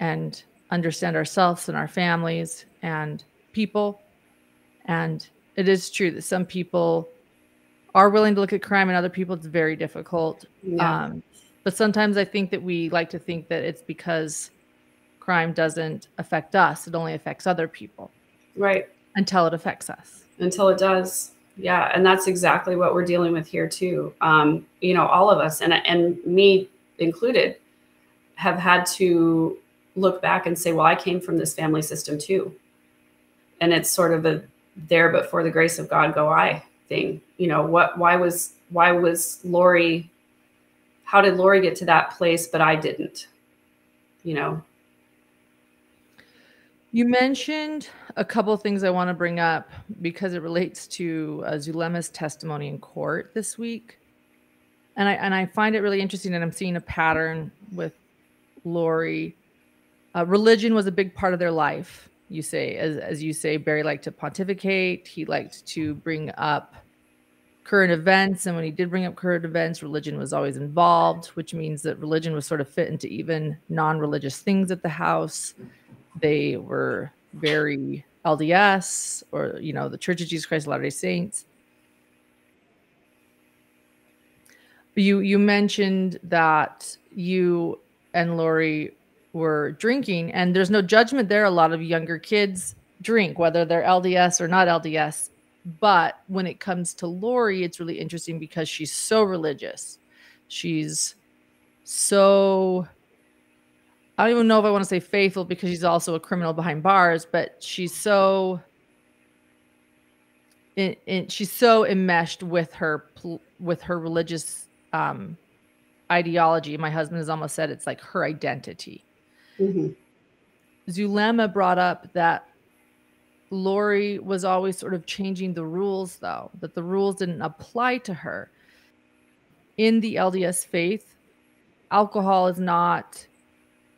and understand ourselves and our families and people. And it is true that some people are willing to look at crime, and other people it's very difficult. Yeah. But sometimes I think that we like to think that it's because crime doesn't affect us. It only affects other people. Right. Until it affects us. Until it does. Yeah. And that's exactly what we're dealing with here too. You know, all of us, and me included, have had to look back and say, well, I came from this family system too. And it's sort of a there, but for the grace of God go I thing. You know, why was Lori, how did Lori get to that place, but I didn't, you know? You mentioned a couple of things I want to bring up because it relates to Zulema's testimony in court this week. And I find it really interesting, and I'm seeing a pattern with Lori. Religion was a big part of their life. You say, as you say, Barry liked to pontificate. He liked to bring up current events. And when he did bring up current events, religion was always involved, which means that religion was sort of fit into even non-religious things at the house. They were very LDS, or, you know, the Church of Jesus Christ of Latter-day Saints. You mentioned that you and Lori were drinking, and there's no judgment there. A lot of younger kids drink, whether they're LDS or not LDS. But when it comes to Lori, it's really interesting because she's so religious. She's so, I don't even know if I want to say faithful, because she's also a criminal behind bars, but she's so, she's so enmeshed with her religious ideology. My husband has almost said it's like her identity. Mm-hmm. Zulema brought up that Lori was always sort of changing the rules, though, that the rules didn't apply to her. In the LDS faith, alcohol is not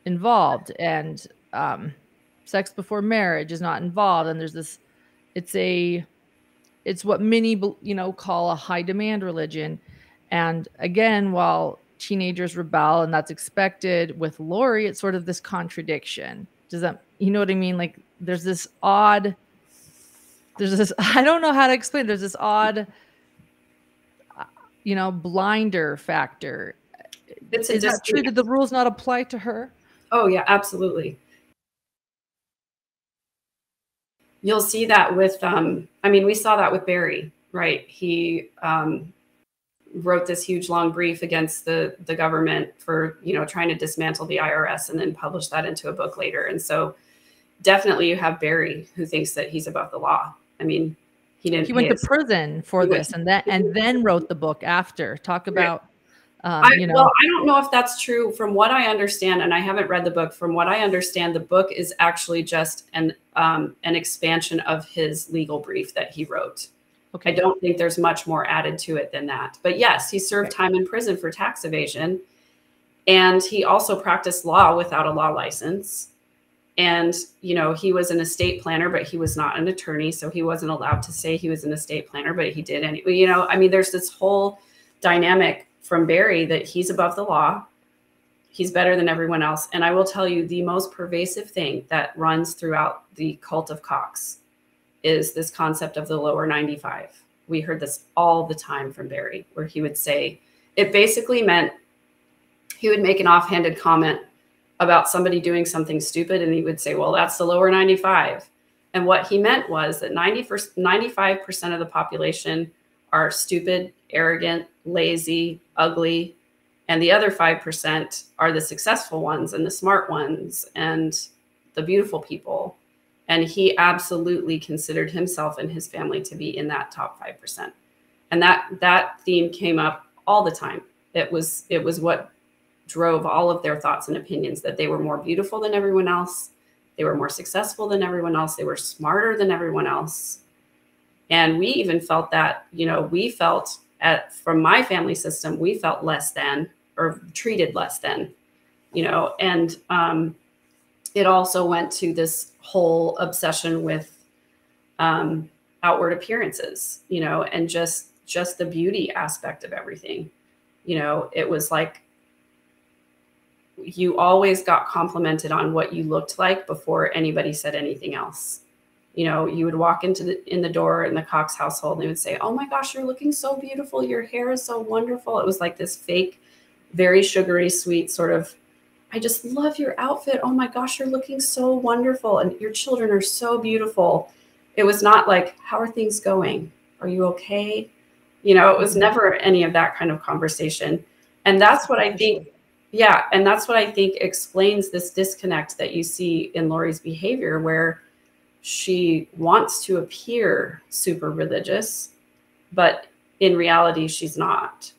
involved, and sex before marriage is not involved. And there's this, it's what many, you know, call a high demand religion. And again, while teenagers rebel, and that's expected, with Lori, it's sort of this contradiction. Does that, you know what I mean? Like there's this odd, I don't know how to explain, there's this odd, you know, blinder factor. Is that true? Did the rules not apply to her? Oh yeah, absolutely. You'll see that with, I mean, we saw that with Barry, right? He, wrote this huge long brief against the government for, you know, trying to dismantle the IRS, and then published that into a book later. And so definitely you have Barry, who thinks that he's above the law. I mean, he went to prison for this, and then wrote the book after. Talk about, you know. Well, I don't know if that's true. From what I understand, and I haven't read the book, from what I understand, the book is actually just an expansion of his legal brief that he wrote. Okay. I don't think there's much more added to it than that. But yes, he served time in prison for tax evasion. And he also practiced law without a law license. And, you know, he was an estate planner, but he was not an attorney. So he wasn't allowed to say he was an estate planner, but he did anyway. You know, I mean, there's this whole dynamic from Barry that he's above the law. He's better than everyone else. And I will tell you, the most pervasive thing that runs throughout the cult of Cox is this concept of the lower 95. We heard this all the time from Barry, where he would say, it basically meant he would make an offhanded comment about somebody doing something stupid, and he would say, well, that's the lower 95. And what he meant was that 95% of the population are stupid, arrogant, lazy, ugly, and the other 5% are the successful ones and the smart ones and the beautiful people. And he absolutely considered himself and his family to be in that top 5%. And that theme came up all the time. It was what drove all of their thoughts and opinions, that they were more beautiful than everyone else. They were more successful than everyone else. They were smarter than everyone else. And we even felt that, you know, we felt from my family system, we felt less than, or treated less than you know, and it also went to this whole obsession with outward appearances, you know, and just the beauty aspect of everything. You know, it was like you always got complimented on what you looked like before anybody said anything else. You know, you would walk into the door in the Cox household and they would say, oh my gosh, you're looking so beautiful. Your hair is so wonderful. It was like this fake, very sugary, sweet sort of, I just love your outfit. Oh my gosh, you're looking so wonderful. And your children are so beautiful. It was not like, how are things going? Are you okay? You know, it was never any of that kind of conversation. And that's what I think. Yeah. And that's what I think explains this disconnect that you see in Lori's behavior, where she wants to appear super religious, but in reality, she's not.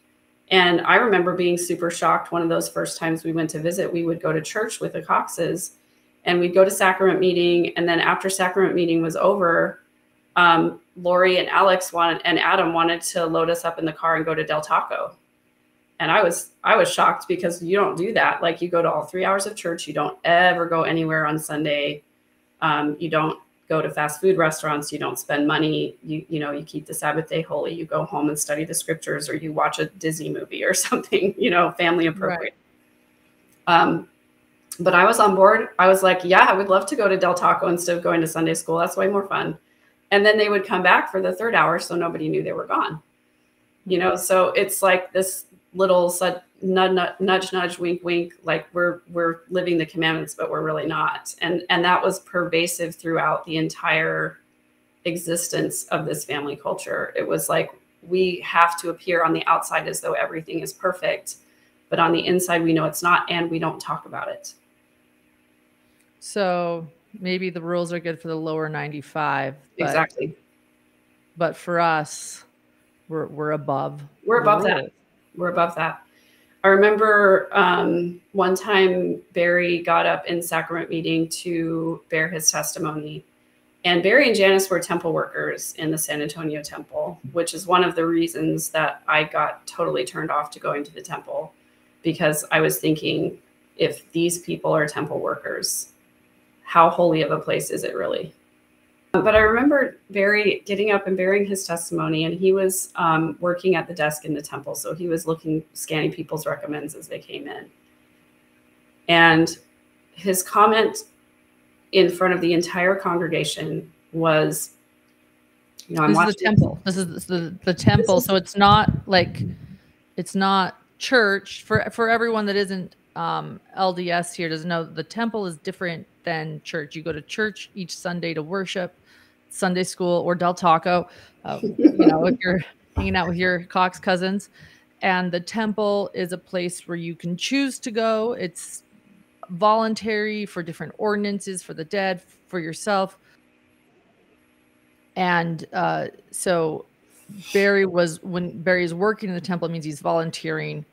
And I remember being super shocked. One of those first times we went to visit, we would go to church with the Coxes and we'd go to sacrament meeting. And then after sacrament meeting was over, Lori and Alex and Adam wanted to load us up in the car and go to Del Taco. And I was shocked, because you don't do that. Like, you go to all 3 hours of church. You don't ever go anywhere on Sunday. You don't go to fast food restaurants. You don't spend money. You know, you keep the Sabbath day holy. You go home and study the scriptures, or you watch a Disney movie or something, you know, family appropriate. Right. But I was on board. I was like, yeah, I would love to go to Del Taco instead of going to Sunday school. That's way more fun. And then they would come back for the third hour, so nobody knew they were gone. You know, so it's like this little nudge, nudge, wink, wink, like we're living the commandments, but we're really not. And that was pervasive throughout the entire existence of this family culture. It was like, we have to appear on the outside as though everything is perfect, but on the inside, we know it's not, and we don't talk about it. So maybe the rules are good for the lower 95. But, exactly. But for us, we're above that. I remember one time Barry got up in sacrament meeting to bear his testimony, and Barry and Janis were temple workers in the San Antonio temple, which is one of the reasons that I got totally turned off to going to the temple, because I was thinking, if these people are temple workers, how holy of a place is it really? But I remember Barry getting up and bearing his testimony, and he was working at the desk in the temple. So he was scanning people's recommends as they came in. And his comment in front of the entire congregation was, you know, I'm watching the temple. This is the temple. So it's not like, it's not church. For everyone that isn't LDS here doesn't know, the temple is different than church. You go to church each Sunday to worship, Sunday school, or Del Taco, you know, if you're hanging out with your Cox cousins. And the temple is a place where you can choose to go. It's voluntary for different ordinances, for the dead, for yourself. And so Barry was, when Barry's working in the temple, it means he's volunteering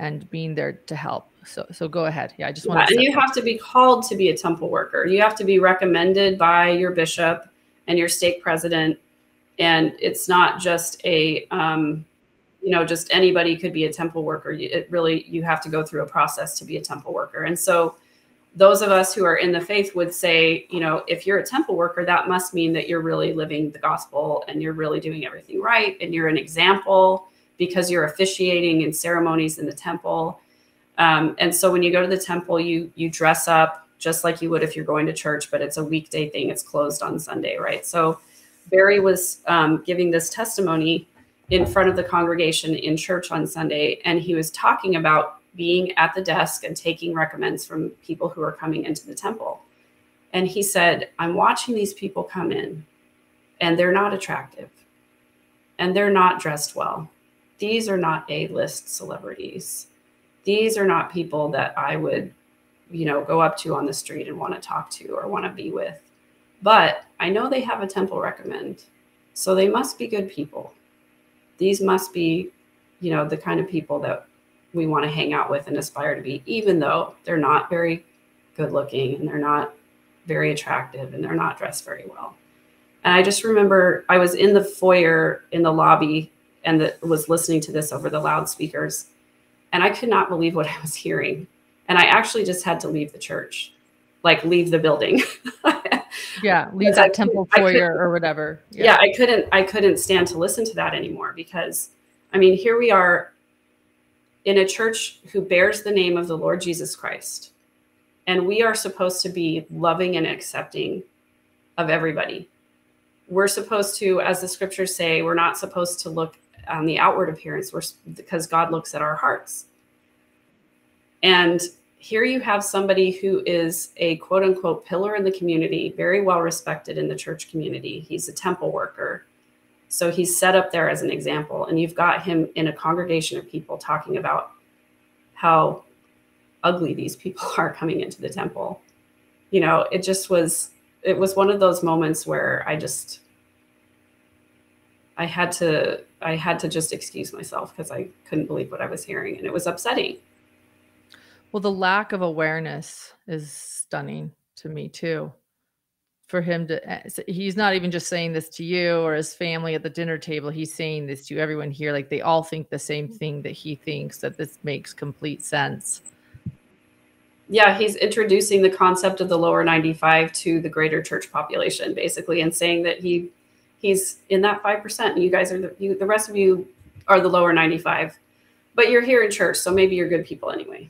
and being there to help. So go ahead. Yeah, I just want to. And you have to be called to be a temple worker. You have to be recommended by your bishop and your stake president. And it's not just a, you know, just anybody could be a temple worker. It really, you have to go through a process to be a temple worker. And so those of us who are in the faith would say, you know, if you're a temple worker, that must mean that you're really living the gospel and you're really doing everything right. And you're an example because you're officiating in ceremonies in the temple. And so when you go to the temple, you dress up just like you would if you're going to church, but it's a weekday thing. It's closed on Sunday, right? So Barry was giving this testimony in front of the congregation in church on Sunday, and he was talking about being at the desk and taking recommends from people who are coming into the temple. And he said, I'm watching these people come in, and they're not attractive, and they're not dressed well. These are not A-list celebrities. These are not people that I would, you know, go up to on the street and want to talk to or want to be with. But I know they have a temple recommend, so they must be good people. These must be, you know, the kind of people that we want to hang out with and aspire to be, even though they're not very good looking and they're not very attractive and they're not dressed very well. And I just remember I was in the foyer in the lobby and was listening to this over the loudspeakers. And I could not believe what I was hearing. And I actually just had to leave the church, like leave the building. Yeah, leave that temple foyer or whatever. Yeah. Yeah, I couldn't stand to listen to that anymore, because I mean, here we are in a church who bears the name of the Lord Jesus Christ, and we are supposed to be loving and accepting of everybody. We're supposed to, as the scriptures say, we're not supposed to look on the outward appearance, because God looks at our hearts. And here you have somebody who is a quote unquote pillar in the community, very well respected in the church community. He's a temple worker. So he's set up there as an example. And you've got him in a congregation of people talking about how ugly these people are coming into the temple. You know, it just was, it was one of those moments where I just, I had to just excuse myself, because I couldn't believe what I was hearing, and it was upsetting. Well, the lack of awareness is stunning to me too. For him to, he's not even just saying this to you or his family at the dinner table. He's saying this to everyone here. Like, they all think the same thing that he thinks, that this makes complete sense. Yeah, he's introducing the concept of the lower 95 to the greater church population, basically, and saying that he's in that 5%, and you guys are the rest of you are the lower 95, but you're here in church, so maybe you're good people anyway.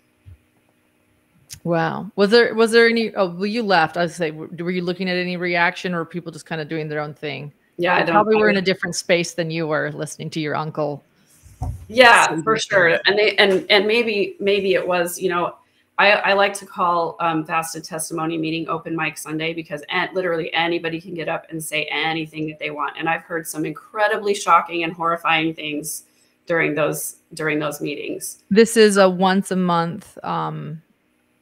Wow. Was there any, oh, well, you left. I was saying, were you looking at any reaction, or were people just kind of doing their own thing? Yeah. I probably were in a different space than you were, listening to your uncle. Yeah, for sure. And they, and maybe it was, you know, I like to call Fasted Testimony Meeting Open Mic Sunday, because literally anybody can get up and say anything that they want. And I've heard some incredibly shocking and horrifying things during those meetings. This is a once a month,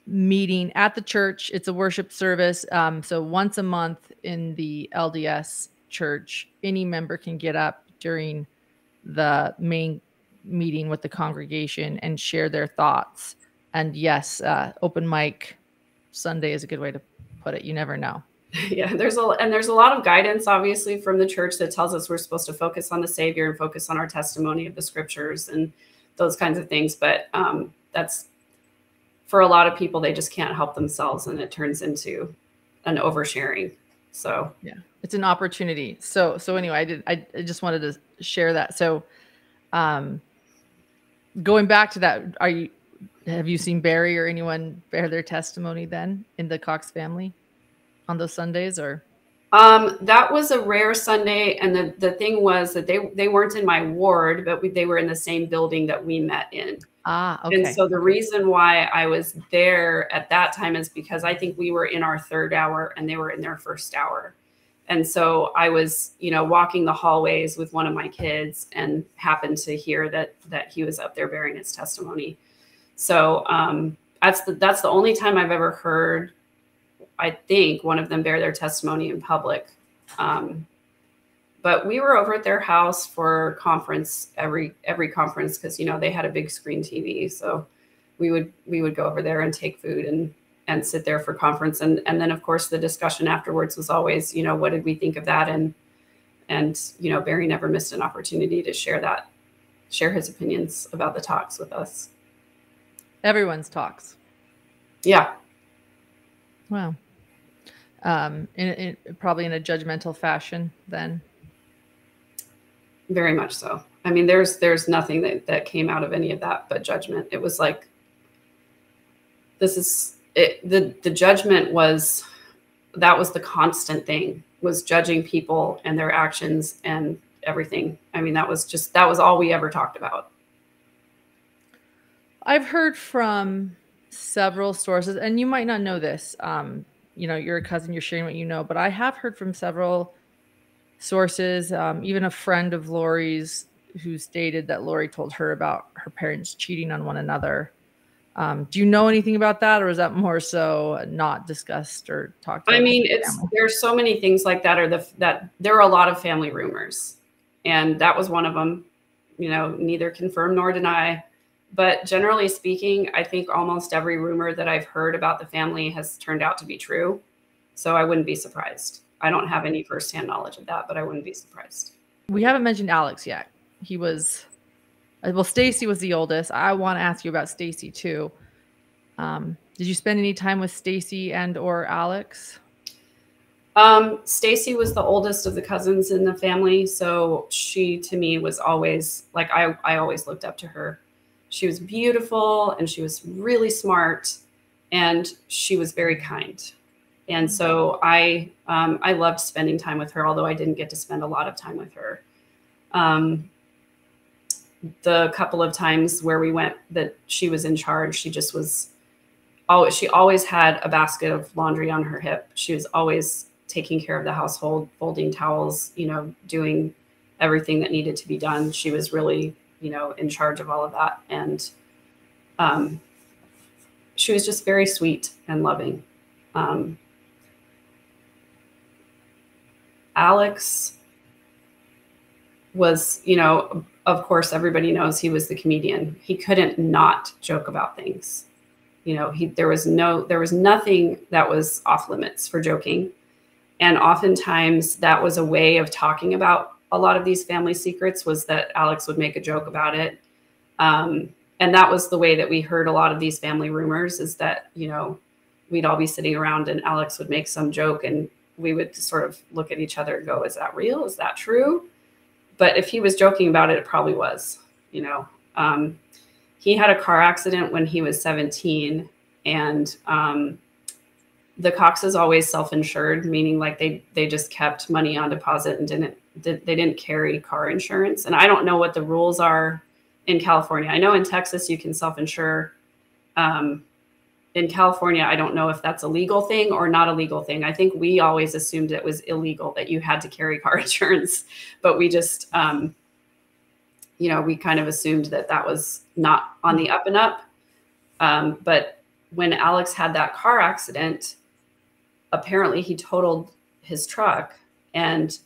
meeting at the church. It's a worship service. So once a month in the LDS church, any member can get up during the main meeting with the congregation and share their thoughts. And yes, open mic Sunday is a good way to put it. You never know. Yeah, there's a lot of guidance, obviously, from the church that tells us we're supposed to focus on the Savior and focus on our testimony of the scriptures and those kinds of things. But that's, for a lot of people, they just can't help themselves, and it turns into an oversharing. So yeah, it's an opportunity. So anyway, I just wanted to share that. So going back to that, have you seen Barry or anyone bear their testimony then in the Cox family on those Sundays, or? That was a rare Sunday. And the thing was that they weren't in my ward, but they were in the same building that we met in. Ah, okay. And so the reason why I was there at that time is because I think we were in our third hour and they were in their first hour. And so I was, you know, walking the hallways with one of my kids and happened to hear that he was up there bearing his testimony. So that's the only time I've ever heard, I think, one of them bear their testimony in public. But we were over at their house for conference, every conference, because, you know, they had a big screen TV. So we would go over there and take food and sit there for conference. And then, of course, the discussion afterwards was always, you know, what did we think of that? And, you know, Barry never missed an opportunity to share his opinions about the talks with us. Everyone's talks. Yeah. Wow. Probably in a judgmental fashion then. Very much so. I mean, there's nothing that came out of any of that but judgment. It was like, this is it. The judgment was, that was the constant thing, was judging people and their actions and everything. I mean, that was all we ever talked about. I've heard from several sources, and you might not know this, you know, you're a cousin, you're sharing what you know, but I have heard from several sources, even a friend of Lori's who stated that Lori told her about her parents cheating on one another. Do you know anything about that, or is that more so not discussed or talked about? I mean, there's so many things like that, that there are a lot of family rumors, and that was one of them, you know, neither confirm nor deny. But generally speaking, I think almost every rumor that I've heard about the family has turned out to be true. So I wouldn't be surprised. I don't have any firsthand knowledge of that, but I wouldn't be surprised. We haven't mentioned Alex yet. He was, well, Stacey was the oldest. I want to ask you about Stacey too. Did you spend any time with Stacey and or Alex? Stacey was the oldest of the cousins in the family. So she, to me, was always like, I always looked up to her. She was beautiful and she was really smart and she was very kind. And so I loved spending time with her, although I didn't get to spend a lot of time with her. The couple of times where we went that she was in charge, she just was always, she always had a basket of laundry on her hip. She was always taking care of the household, folding towels, you know, doing everything that needed to be done. She was really, you know, in charge of all of that. And she was just very sweet and loving. Alex was, you know, of course, everybody knows he was the comedian. He couldn't not joke about things. You know, there was nothing that was off limits for joking. And oftentimes that was a way of talking about a lot of these family secrets, was that Alex would make a joke about it. And that was the way that we heard a lot of these family rumors, is that, you know, we'd all be sitting around and Alex would make some joke and we would sort of look at each other and go, is that real? Is that true? But if he was joking about it, it probably was, you know. He had a car accident when he was 17, and the Coxes always self-insured, meaning like they just kept money on deposit and didn't carry car insurance. And I don't know what the rules are in California. I know in Texas you can self-insure. In California, I don't know if that's a legal thing or not a legal thing. I think we always assumed it was illegal that you had to carry car insurance, but we just, you know, we kind of assumed that that was not on the up and up. But when Alex had that car accident, apparently he totaled his truck and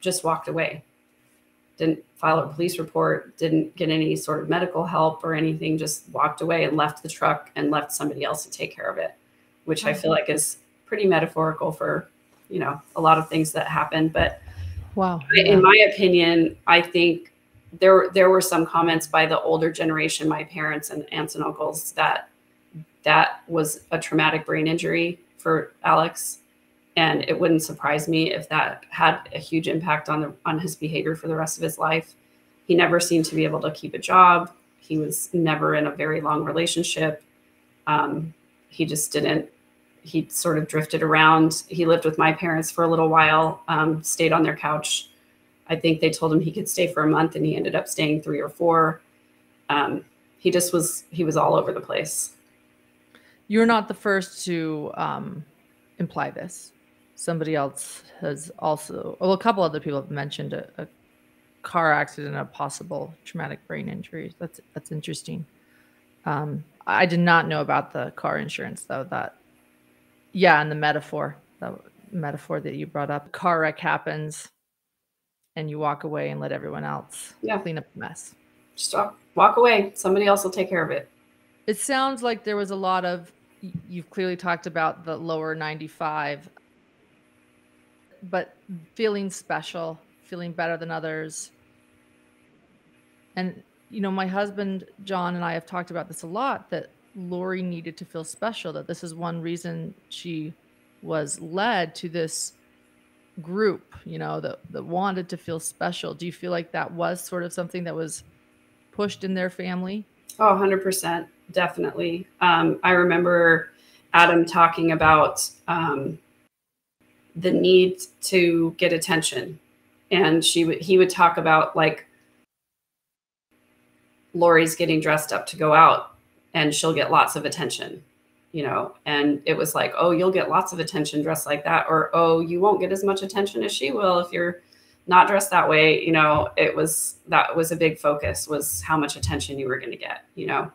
just walked away. Didn't file a police report, didn't get any sort of medical help or anything, just walked away and left the truck and left somebody else to take care of it, which I feel like is pretty metaphorical for, you know, a lot of things that happen. But wow, in my opinion, I think there were some comments by the older generation, my parents and aunts and uncles, that that was a traumatic brain injury for Alex. And it wouldn't surprise me if that had a huge impact on his behavior for the rest of his life. He never seemed to be able to keep a job. He was never in a very long relationship. He just didn't, he sort of drifted around. He lived with my parents for a little while, stayed on their couch. I think they told him he could stay for a month and he ended up staying 3 or 4. He just was, he was all over the place. You're not the first to imply this. Somebody else has also, well, a couple other people have mentioned a car accident, a possible traumatic brain injury. That's interesting. I did not know about the car insurance though. That, yeah, and the metaphor, that metaphor that you brought up. Car wreck happens, and you walk away and let everyone else clean up the mess. Just walk away. Somebody else will take care of it. It sounds like there was a lot of. You've clearly talked about the lower 95. But feeling special, feeling better than others. And, you know, my husband, John, and I have talked about this a lot, that Lori needed to feel special, that this is one reason she was led to this group, you know, that wanted to feel special. Do you feel like that was sort of something that was pushed in their family? Oh, 100%. Definitely. I remember Adam talking about, the need to get attention. And he would talk about like Lori's getting dressed up to go out and she'll get lots of attention, you know? And it was like, oh, you'll get lots of attention dressed like that. Or, oh, you won't get as much attention as she will if you're not dressed that way. You know, that was a big focus, was how much attention you were going to get, you know?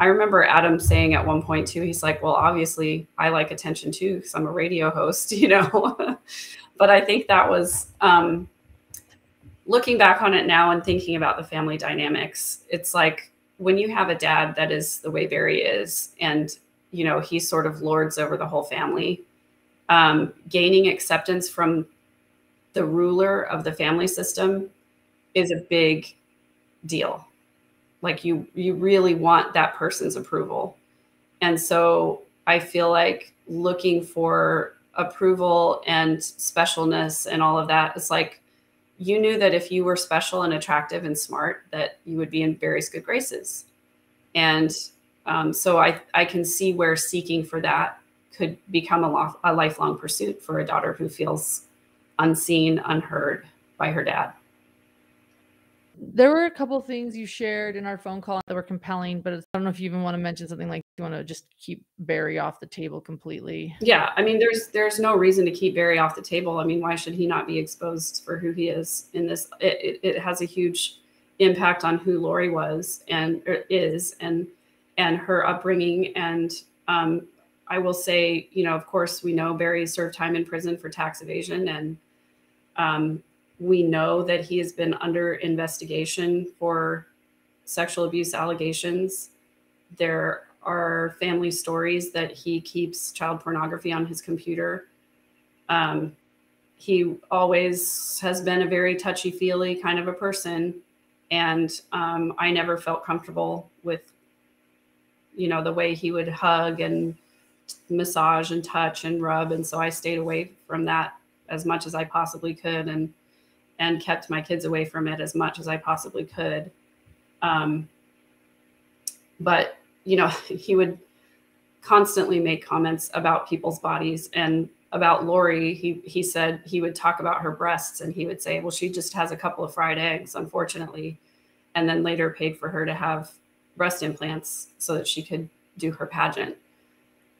I remember Adam saying at one point too, he's like, well, obviously I like attention too, because I'm a radio host, you know, but I think that was, looking back on it now and thinking about the family dynamics, it's like when you have a dad that is the way Barry is, and, you know, he sort of lords over the whole family, gaining acceptance from the ruler of the family system is a big deal. Like you really want that person's approval. And so I feel like looking for approval and specialness and all of that, it's like, you knew that if you were special and attractive and smart, that you would be in Barry's good graces. And so I can see where seeking for that could become a lifelong pursuit for a daughter who feels unseen, unheard by her dad. There were a couple of things you shared in our phone call that were compelling, but I don't know if you even want to mention something like you want to just keep Barry off the table completely. Yeah. I mean, there's no reason to keep Barry off the table. I mean, why should he not be exposed for who he is in this? It has a huge impact on who Lori was and is and her upbringing. And I will say, you know, of course we know Barry served time in prison for tax evasion, and we know that he has been under investigation for sexual abuse allegations. There are family stories that he keeps child pornography on his computer. He always has been a very touchy-feely kind of a person. And I never felt comfortable with, you know, the way he would hug and massage and touch and rub. And so I stayed away from that as much as I possibly could, and kept my kids away from it as much as I possibly could. But, you know, he would constantly make comments about people's bodies, and about Lori, he said he would talk about her breasts and he would say, well, she just has a couple of fried eggs, unfortunately. And then later paid for her to have breast implants so that she could do her pageant.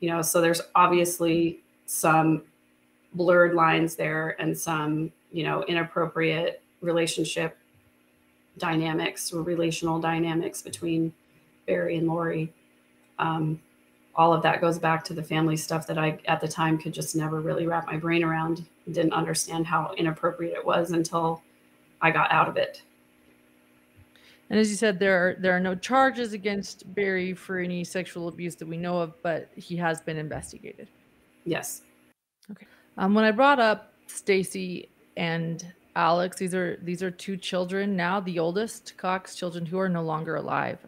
You know, so there's obviously some blurred lines there and some, you know, inappropriate relationship dynamics or relational dynamics between Barry and Lori. All of that goes back to the family stuff that I, at the time, could just never really wrap my brain around. Didn't understand how inappropriate it was until I got out of it. And as you said, there are no charges against Barry for any sexual abuse that we know of, but he has been investigated. Yes. Okay. When I brought up Stacey and Alex, these are two children now, the oldest Cox children, who are no longer alive.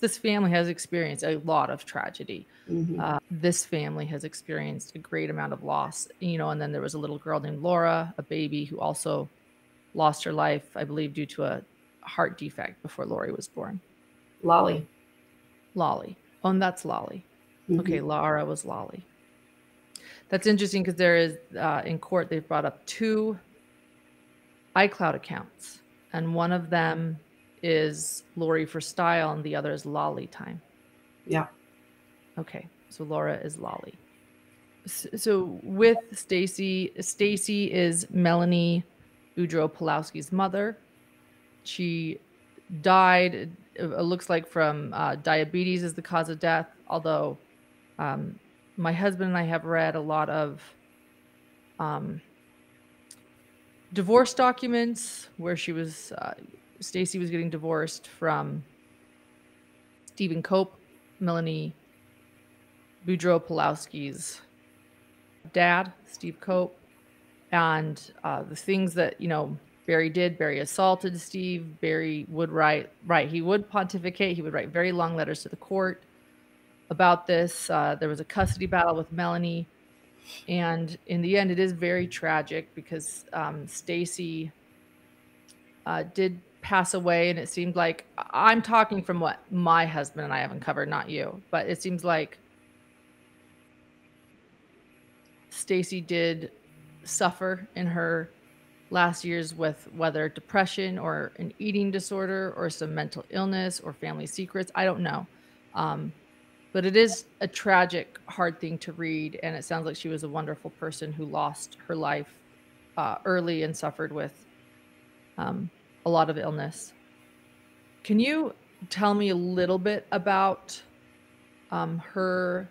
This family has experienced a lot of tragedy. Mm-hmm. This family has experienced a great amount of loss, you know, and then there was a little girl named Laura, a baby, who also lost her life, I believe, due to a heart defect before Lori was born. Lolly. Oh, and that's Lolly. Mm-hmm. Okay, Laura was Lolly. That's interesting, because there is, in court, they've brought up two iCloud accounts, and one of them is Lori for style and the other is Lolly time. Yeah. Okay. So Laura is Lolly. So with Stacey is Melanie Boudreaux Pawlowski's mother. She died, it looks like, from diabetes is the cause of death, although my husband and I have read a lot of divorce documents where she was, Stacey was getting divorced from Stephen Cope, Melanie Boudreaux Pawlowski's dad, Steve Cope, and the things that, you know, Barry did. Barry assaulted Steve. Barry would write, he would pontificate. He would write very long letters to the court about this. There was a custody battle with Melanie, and in the end, it is very tragic, because Stacey did pass away, and it seemed like, I'm talking from what my husband and I have uncovered, not you, but it seems like Stacey did suffer in her last years with whether depression or an eating disorder or some mental illness or family secrets. I don't know. But it is a tragic, hard thing to read. And it sounds like she was a wonderful person who lost her life early and suffered with a lot of illness. Can you tell me a little bit about her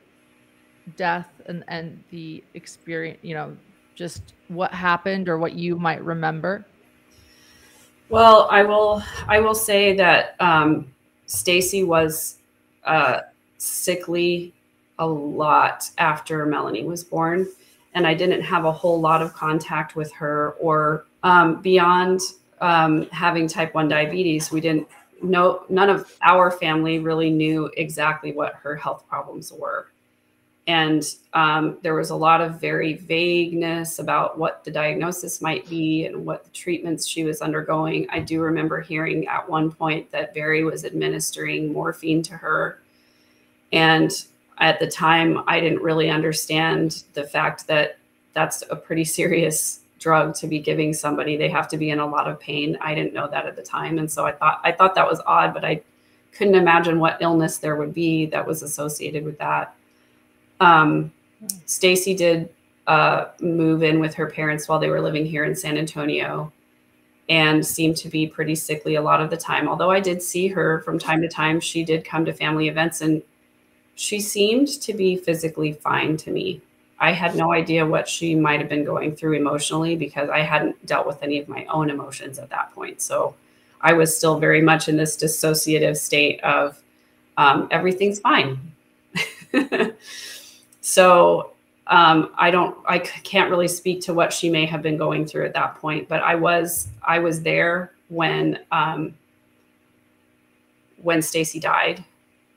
death and the experience, you know, just what happened or what you might remember? Well, I will say that Stacey was sickly a lot after Melanie was born, and I didn't have a whole lot of contact with her, or beyond having type 1 diabetes, we didn't no, none of our family really knew exactly what her health problems were. And there was a lot of very vagueness about what the diagnosis might be and what the treatments she was undergoing. I do remember hearing at one point that Barry was administering morphine to her. And at the time, I didn't really understand the fact that that's a pretty serious drug to be giving somebody. They have to be in a lot of pain. I didn't know that at the time. And so I thought that was odd, but I couldn't imagine what illness there would be that was associated with that. Stacey did move in with her parents while they were living here in San Antonio and seemed to be pretty sickly a lot of the time. Although I did see her from time to time, she did come to family events and she seemed to be physically fine to me. I had no idea what she might have been going through emotionally because I hadn't dealt with any of my own emotions at that point. So I was still very much in this dissociative state of everything's fine. So I can't really speak to what she may have been going through at that point, but I was there when Stacey died.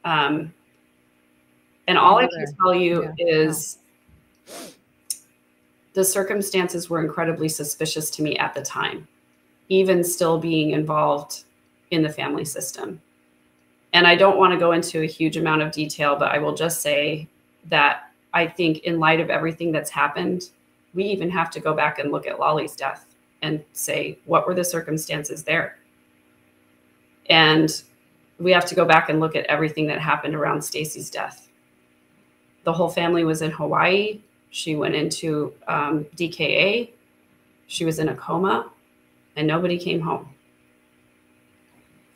And all I can tell you is the circumstances were incredibly suspicious to me at the time, even still being involved in the family system. And I don't want to go into a huge amount of detail, but I will just say that I think in light of everything that's happened, we even have to go back and look at Lolly's death and say, what were the circumstances there? And we have to go back and look at everything that happened around Stacey's death. The whole family was in Hawaii. She went into DKA. She was in a coma and nobody came home.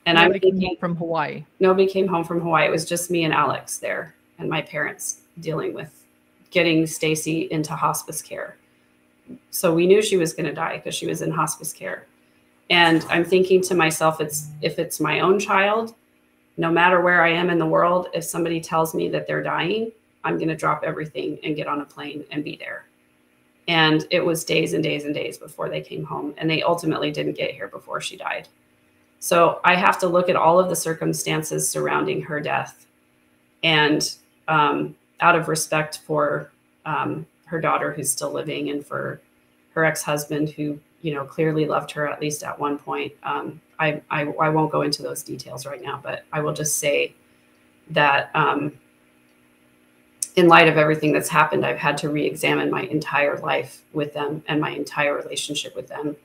And nobody came home from Hawaii. Nobody came home from Hawaii. It was just me and Alex there and my parents dealing with getting Stacey into hospice care. So we knew she was going to die because she was in hospice care. And I'm thinking to myself, if it's my own child, no matter where I am in the world, if somebody tells me that they're dying, I'm going to drop everything and get on a plane and be there. And it was days and days and days before they came home. And they ultimately didn't get here before she died. So I have to look at all of the circumstances surrounding her death. And out of respect for her daughter who's still living and for her ex-husband who, you know, clearly loved her at least at one point, I won't go into those details right now, but I will just say that in light of everything that's happened, I've had to re-examine my entire life with them and my entire relationship with them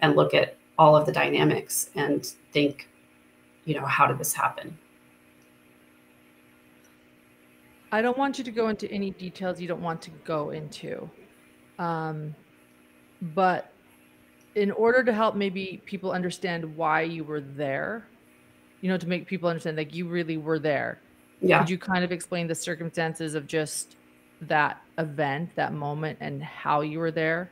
and look at all of the dynamics and think, you know, how did this happen? I don't want you to go into any details you don't want to go into. But in order to help maybe people understand why you were there, you know, to make people understand like you really were there. Yeah. Could you kind of explain the circumstances of just that event, that moment and how you were there?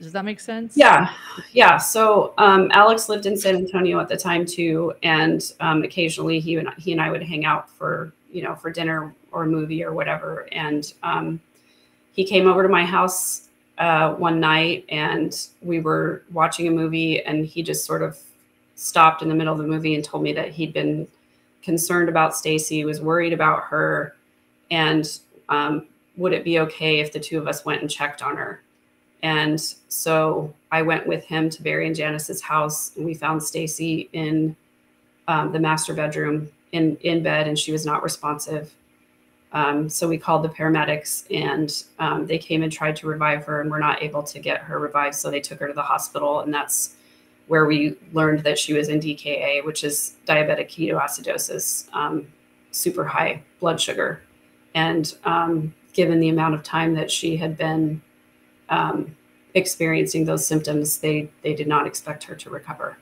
Does that make sense? Yeah. Yeah. So Alex lived in San Antonio at the time too. And occasionally he and I would hang out for, you know, for dinner or a movie or whatever. And he came over to my house one night and we were watching a movie and he just sort of stopped in the middle of the movie and told me that he'd been concerned about Stacey, was worried about her. And would it be okay if the two of us went and checked on her? And so I went with him to Barry and Janis's house and we found Stacey in the master bedroom in bed and she was not responsive. So we called the paramedics and they came and tried to revive her and were not able to get her revived. So they took her to the hospital and that's where we learned that she was in DKA, which is diabetic ketoacidosis, super high blood sugar. And given the amount of time that she had been experiencing those symptoms, they did not expect her to recover.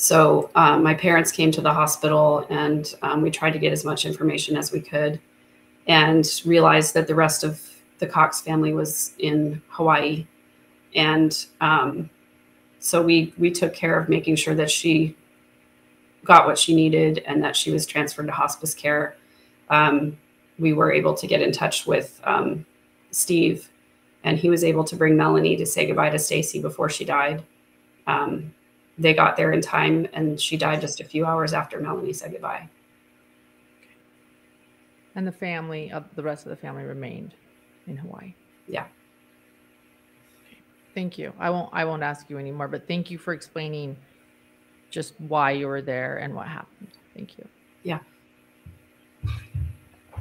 So my parents came to the hospital and we tried to get as much information as we could and realized that the rest of the Cox family was in Hawaii. And so we took care of making sure that she got what she needed and that she was transferred to hospice care. We were able to get in touch with Steve, and he was able to bring Melanie to say goodbye to Stacey before she died. they got there in time, and she died just a few hours after Melanie said goodbye. And the family, the rest of the family remained in Hawaii. Yeah. Thank you. I won't ask you anymore, but thank you for explaining just why you were there and what happened. Thank you. Yeah.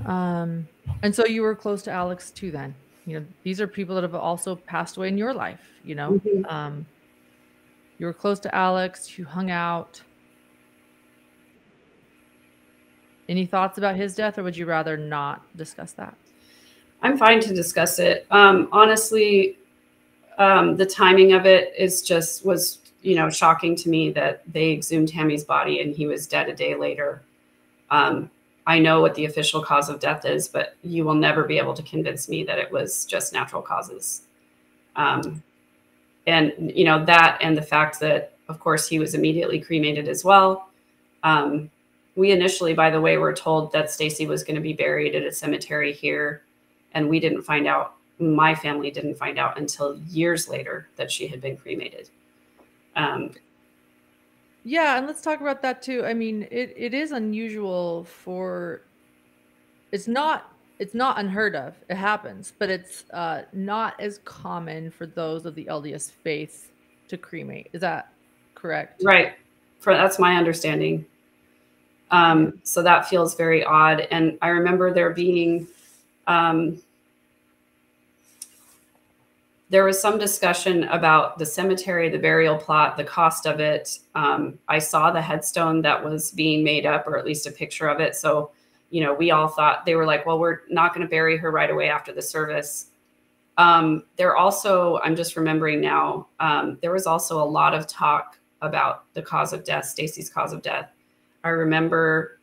And so you were close to Alex too then. You know, these are people that have also passed away in your life, you know. Mm-hmm. You were close to Alex, you hung out. Any thoughts about his death, or would you rather not discuss that? I'm fine to discuss it. Honestly, the timing of it is just was, you know, shocking to me that they exhumed Hammy's body and he was dead a day later. I know what the official cause of death is, but you will never be able to convince me that it was just natural causes. And, you know, that and the fact that, of course, he was immediately cremated as well. We initially, by the way, were told that Stacey was going to be buried at a cemetery here. And we didn't find out, my family didn't find out until years later that she had been cremated. Yeah, and let's talk about that too. I mean, it is unusual for, it's not unheard of, it happens, but it's not as common for those of the LDS faith to cremate. Is that correct? Right, that's my understanding. So that feels very odd. And I remember there being, there was some discussion about the cemetery, the burial plot, the cost of it. I saw the headstone that was being made up, or at least a picture of it. So, you know, we all thought, they were like, well, we're not going to bury her right away after the service. There also, I'm just remembering now, there was also a lot of talk about the cause of death, Stacey's cause of death. I remember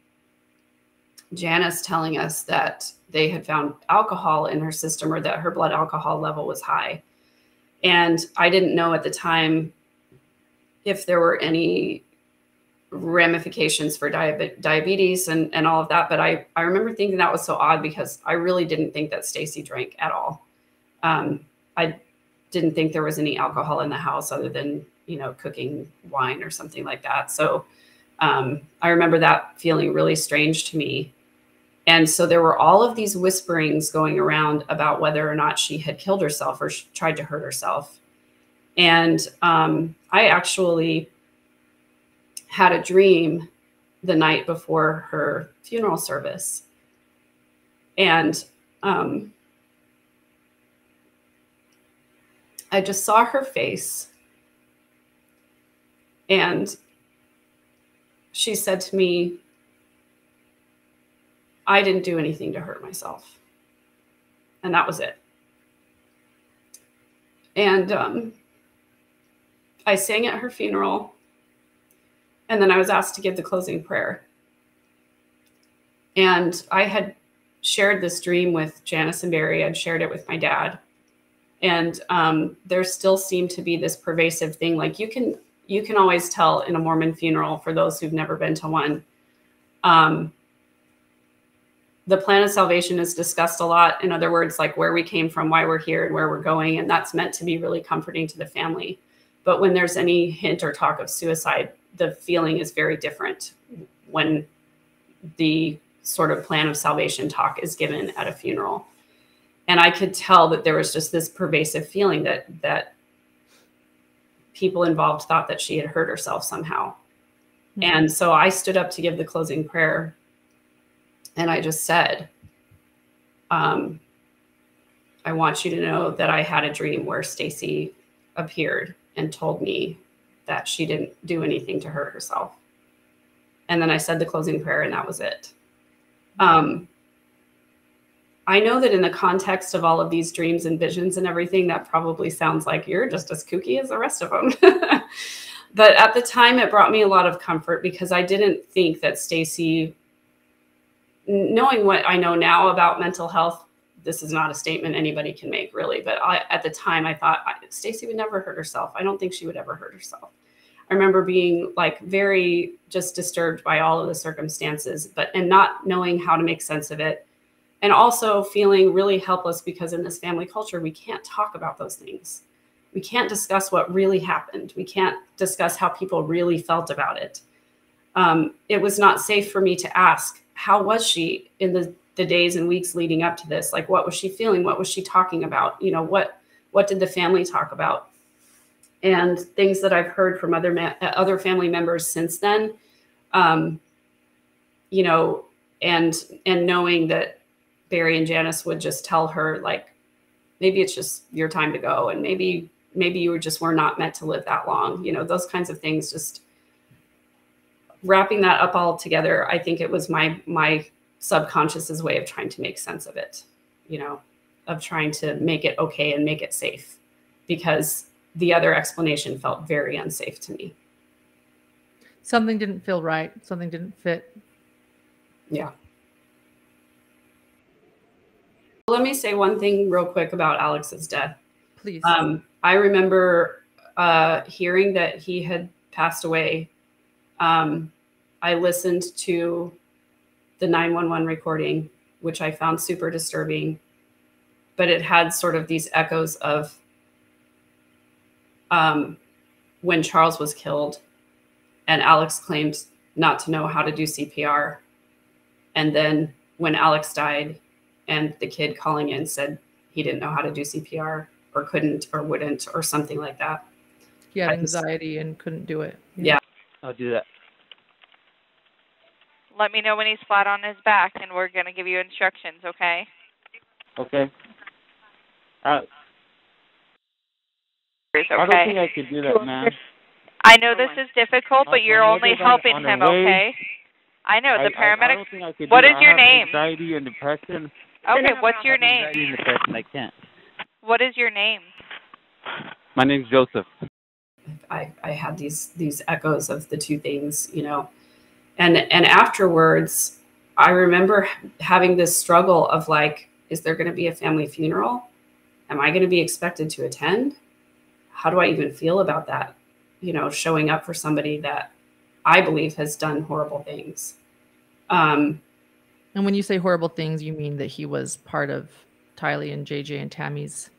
Janis telling us that they had found alcohol in her system, or that her blood alcohol level was high. And I didn't know at the time if there were any ramifications for diabetes and all of that. But I remember thinking that was so odd, because I really didn't think that Stacey drank at all. I didn't think there was any alcohol in the house other than, you know, cooking wine or something like that. So I remember that feeling really strange to me. And so there were all of these whisperings going around about whether or not she had killed herself or she tried to hurt herself. And I actually had a dream the night before her funeral service. And I just saw her face. And she said to me, I didn't do anything to hurt myself. And that was it. And I sang at her funeral. And then I was asked to give the closing prayer. And I had shared this dream with Janis and Barry. I'd shared it with my dad. And there still seemed to be this pervasive thing. Like you can always tell in a Mormon funeral, for those who've never been to one, the plan of salvation is discussed a lot. In other words, like where we came from, why we're here, and where we're going. And that's meant to be really comforting to the family. But when there's any hint or talk of suicide, the feeling is very different when the sort of plan of salvation talk is given at a funeral. And I could tell that there was just this pervasive feeling that people involved thought that she had hurt herself somehow. Mm-hmm. And so I stood up to give the closing prayer. And I just said, I want you to know that I had a dream where Stacey appeared and told me that she didn't do anything to hurt herself. And then I said the closing prayer, and that was it. I know that in the context of all of these dreams and visions and everything, that probably sounds like you're just as kooky as the rest of them. But at the time, it brought me a lot of comfort, because I didn't think that Stacey, knowing what I know now about mental health, this is not a statement anybody can make really, but at the time I thought Stacey would never hurt herself. I don't think she would ever hurt herself. I remember being like very just disturbed by all of the circumstances, and not knowing how to make sense of it. And also feeling really helpless, because in this family culture, we can't talk about those things. We can't discuss what really happened. We can't discuss how people really felt about it. It was not safe for me to ask, how was she in the days and weeks leading up to this? Like, what was she feeling? What was she talking about? You know, what did the family talk about? And things that I've heard from other family members since then, you know, and knowing that Barry and Janis would just tell her, like, maybe it's just your time to go. And maybe you were not meant to live that long. You know, those kinds of things, just wrapping that up all together. I think it was my subconscious's way of trying to make sense of it, you know, of trying to make it okay and make it safe, because the other explanation felt very unsafe to me. Something didn't feel right. Something didn't fit. Yeah. Let me say one thing real quick about Alex's death. Please. I remember hearing that he had passed away. I listened to the 911 recording, which I found super disturbing, but it had sort of these echoes of when Charles was killed and Alex claimed not to know how to do CPR. And then when Alex died and the kid calling in said he didn't know how to do CPR or couldn't or wouldn't or something like that. Yeah, anxiety and couldn't do it. Yeah. I'll do that. Let me know when he's flat on his back, and we're going to give you instructions, okay? Okay. I don't think I could do that, ma'am. I know this is difficult, but you're only helping him, okay? I know, the paramedic. What is your name? Anxiety and depression. Okay, what's your name? Anxiety and depression, I can't. What is your name? My name's Joseph. I had these echoes of the two things, you know. And afterwards, I remember having this struggle of like, is there going to be a family funeral? Am I going to be expected to attend? How do I even feel about that? You know, showing up for somebody that I believe has done horrible things. And when you say horrible things, you mean that he was part of Tylee and JJ and Tammy's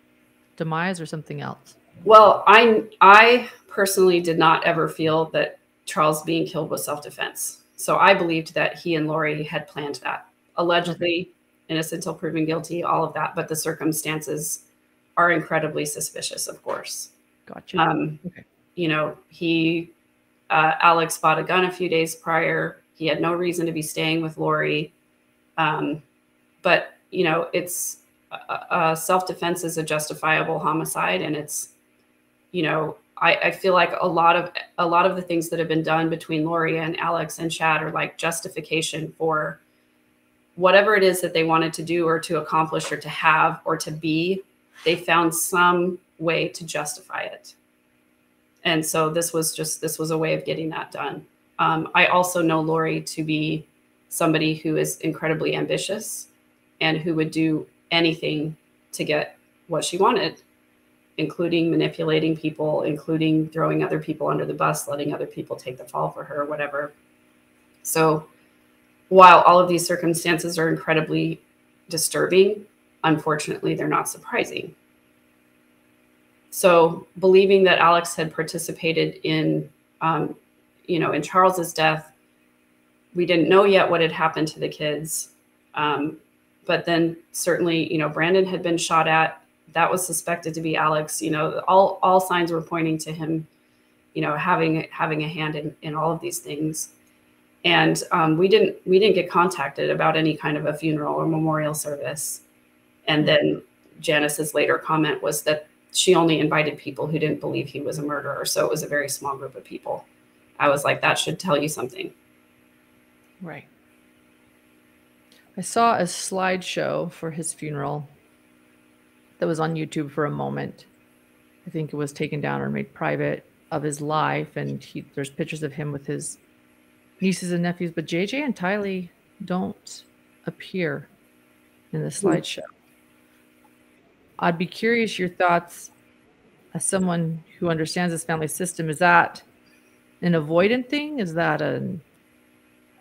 demise or something else? Well, I personally did not ever feel that Charles being killed was self-defense. So I believed that he and Lori had planned that. Allegedly, innocent until proven guilty, all of that. But the circumstances are incredibly suspicious, of course. Gotcha. You know, Alex bought a gun a few days prior. He had no reason to be staying with Lori. But, you know, it's self-defense is a justifiable homicide. And it's, you know, I feel like a lot of the things that have been done between Lori and Alex and Chad are like justification for whatever it is that they wanted to do or to accomplish or to have or to be. They found some way to justify it. And so this was a way of getting that done. I also know Lori to be somebody who is incredibly ambitious and who would do anything to get what she wanted, including manipulating people, including throwing other people under the bus, letting other people take the fall for her, whatever. So while all of these circumstances are incredibly disturbing, unfortunately, they're not surprising. So believing that Alex had participated in, you know, in Charles's death, we didn't know yet what had happened to the kids. But then certainly, you know, Brandon had been shot at. That was suspected to be Alex. You know, all signs were pointing to him, you know, having a hand in all of these things. And we didn't get contacted about any kind of a funeral or memorial service. And then Janis's later comment was that she only invited people who didn't believe he was a murderer. So it was a very small group of people. I was like, that should tell you something. Right. I saw a slideshow for his funeral that was on YouTube for a moment. I think it was taken down or made private, of his life. And there's pictures of him with his nieces and nephews, but JJ and Tylee don't appear in the slideshow. I'd be curious your thoughts as someone who understands this family system. Is that an avoidant thing? Is that an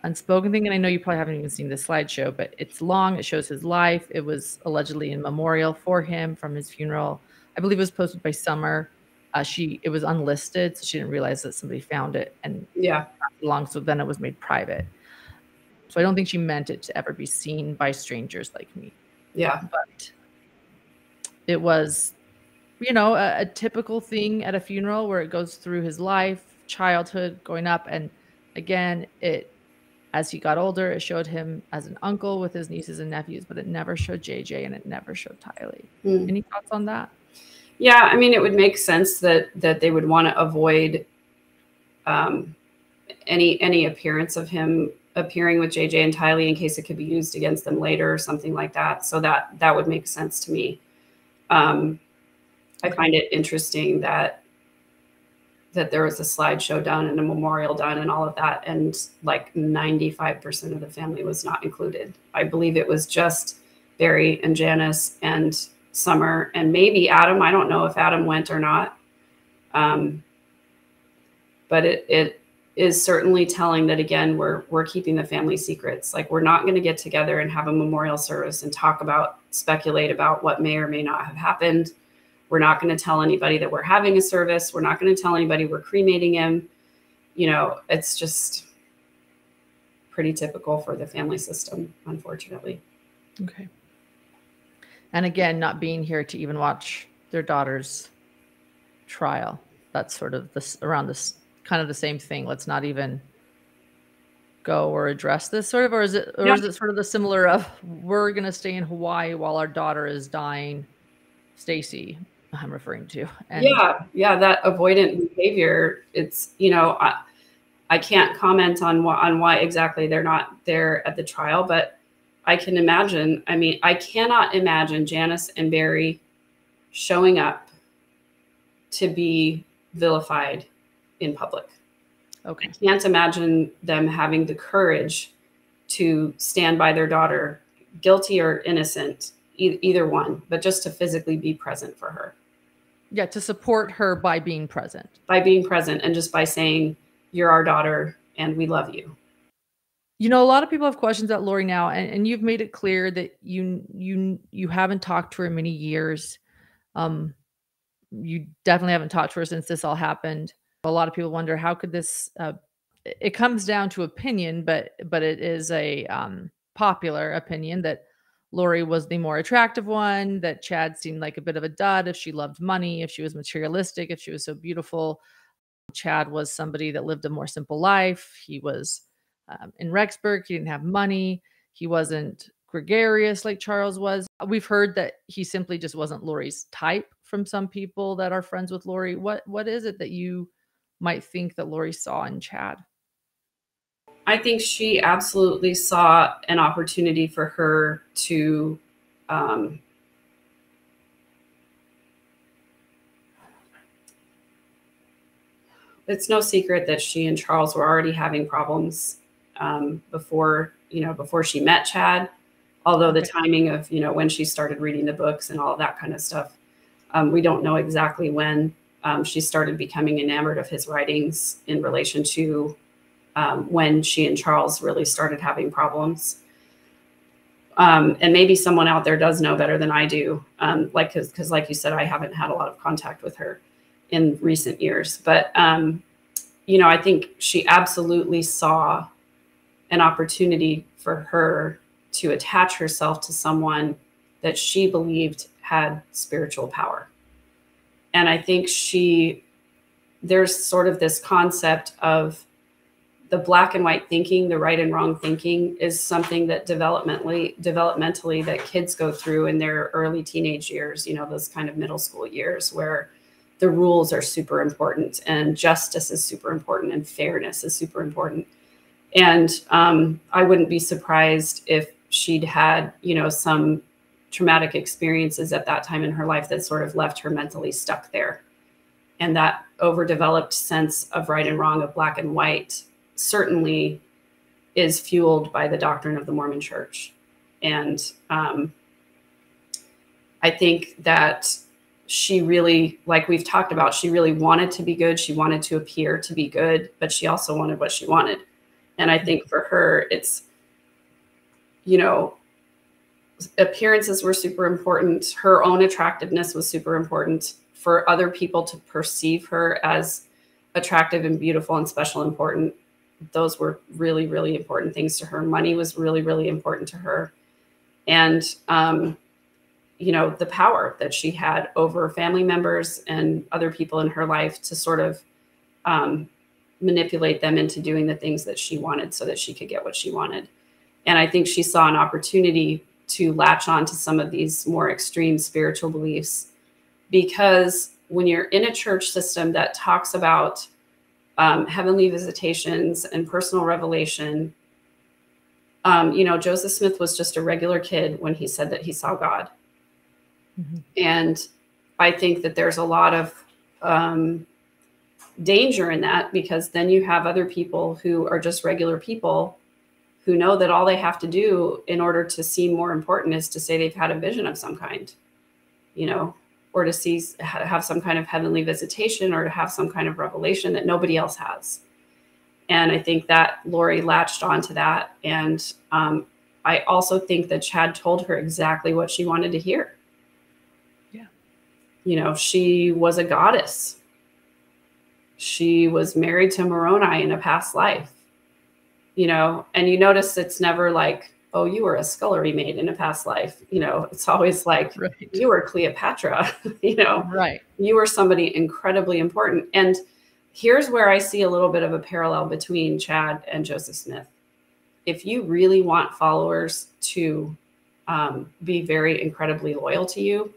unspoken thing? And I know you probably haven't even seen the slideshow, but it's long. It shows his life. It was allegedly in memorial for him from his funeral. I believe it was posted by Summer. It was unlisted, so she didn't realize that somebody found it and long. So then it was made private. So I don't think she meant it to ever be seen by strangers like me. Yeah, but it was, you know, a typical thing at a funeral where it goes through his life, childhood, growing up, and again, it as he got older, it showed him as an uncle with his nieces and nephews, but it never showed JJ and it never showed Tylee. Mm. Any thoughts on that? Yeah, I mean, it would make sense that they would want to avoid any appearance of him appearing with JJ and Tylee in case it could be used against them later or something like that. So that would make sense to me. I find it interesting that there was a slideshow done and a memorial done and all of that, and like 95% of the family was not included. I believe it was just Barry and Janis and Summer and maybe Adam. I don't know if Adam went or not, but it is certainly telling that, again, we're keeping the family secrets. Like, we're not going to get together and have a memorial service and speculate about what may or may not have happened. We're not going to tell anybody that we're having a service. We're not going to tell anybody we're cremating him. You know, it's just pretty typical for the family system, unfortunately. Okay. And again, not being here to even watch their daughter's trial. That's sort of kind of the same thing. Let's not even go or address this sort of, or is it sort of the similar of, we're going to stay in Hawaii while our daughter is dying, Stacey, I'm referring to. And yeah, that avoidant behavior. It's, you know, I can't comment on why exactly they're not there at the trial, but I can imagine. I mean, I cannot imagine Janis and Barry showing up to be vilified in public. Okay. I can't imagine them having the courage to stand by their daughter, guilty or innocent, either one, but just to physically be present for her. Yeah, to support her by being present. By being present and just by saying, you're our daughter and we love you. You know, a lot of people have questions at Lori now, and you've made it clear that you haven't talked to her in many years. You definitely haven't talked to her since this all happened. A lot of people wonder, how could this, it comes down to opinion, but it is a popular opinion that Lori was the more attractive one, that Chad seemed like a bit of a dud, if she loved money, if she was materialistic, if she was so beautiful. Chad was somebody that lived a more simple life. He was in Rexburg. He didn't have money. He wasn't gregarious like Charles was. We've heard that he simply just wasn't Lori's type from some people that are friends with Lori. What is it that you might think that Lori saw in Chad? I think she absolutely saw an opportunity for her to it's no secret that she and Charles were already having problems before she met Chad, although the timing of, you know, when she started reading the books and all of that kind of stuff, we don't know exactly when she started becoming enamored of his writings in relation to when she and Charles really started having problems. And maybe someone out there does know better than I do. Cause like you said, I haven't had a lot of contact with her in recent years, but, you know, I think she absolutely saw an opportunity for her to attach herself to someone that she believed had spiritual power. And I think there's sort of this concept of, the black and white thinking, the right and wrong thinking, is something that developmentally that kids go through in their early teenage years, you know, those kind of middle school years where the rules are super important and justice is super important and fairness is super important. And I wouldn't be surprised if she'd had, you know, some traumatic experiences at that time in her life that sort of left her mentally stuck there. And that overdeveloped sense of right and wrong, of black and white, certainly is fueled by the doctrine of the Mormon Church. And I think that she really, like we've talked about, she really wanted to be good. She wanted to appear to be good, but she also wanted what she wanted. And I think for her, it's, you know, appearances were super important. Her own attractiveness was super important. for other people to perceive her as attractive and beautiful and special and important. Those were really, really important things to her. Money was really, really important to her. And, you know, the power that she had over family members and other people in her life to sort of manipulate them into doing the things that she wanted so that she could get what she wanted. And I think she saw an opportunity to latch on to some of these more extreme spiritual beliefs, because when you're in a church system that talks about heavenly visitations and personal revelation, you know, Joseph Smith was just a regular kid when he said that he saw God. Mm-hmm. And I think that there's a lot of danger in that, because then you have other people who are just regular people who know that all they have to do in order to seem more important is to say they've had a vision of some kind, you know, or to see, have some kind of heavenly visitation, or to have some kind of revelation that nobody else has. And I think that Lori latched onto that. And I also think that Chad told her exactly what she wanted to hear. Yeah. You know, she was a goddess. She was married to Moroni in a past life. You know, and you notice it's never like, oh, you were a scullery maid in a past life. You know, it's always like, right, you were Cleopatra, you know, right, you were somebody incredibly important. And here's where I see a little bit of a parallel between Chad and Joseph Smith. If you really want followers to be very incredibly loyal to you,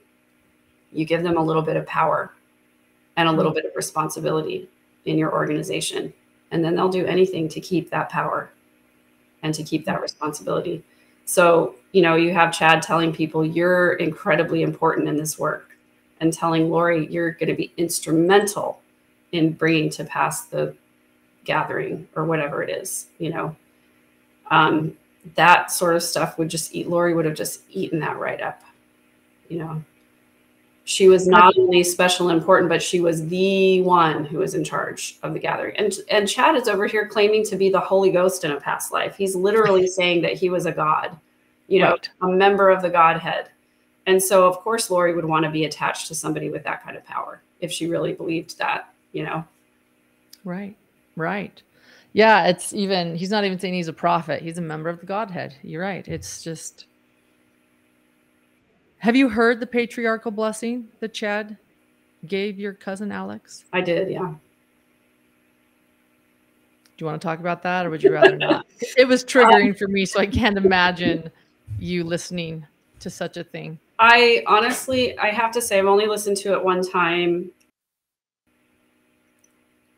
you give them a little bit of power and a little bit of responsibility in your organization. And then they'll do anything to keep that power and to keep that responsibility. So, you know, you have Chad telling people you're incredibly important in this work, and telling Lori you're going to be instrumental in bringing to pass the gathering or whatever it is, you know. That sort of stuff would just eat, Lori would have just eaten that right up, you know. She was not only special and important, but she was the one who was in charge of the gathering. And Chad is over here claiming to be the Holy Ghost in a past life. He's literally saying that he was a god, you know, right, a member of the Godhead. And so, of course, Lori would want to be attached to somebody with that kind of power if she really believed that, you know. Right, right. Yeah, it's even, he's not even saying he's a prophet. He's a member of the Godhead. You're right. It's just... Have you heard the patriarchal blessing that Chad gave your cousin Alex? I did, yeah. Do you want to talk about that, or would you rather not? It was triggering for me, so I can't imagine you listening to such a thing. I honestly, I have to say, I've only listened to it one time.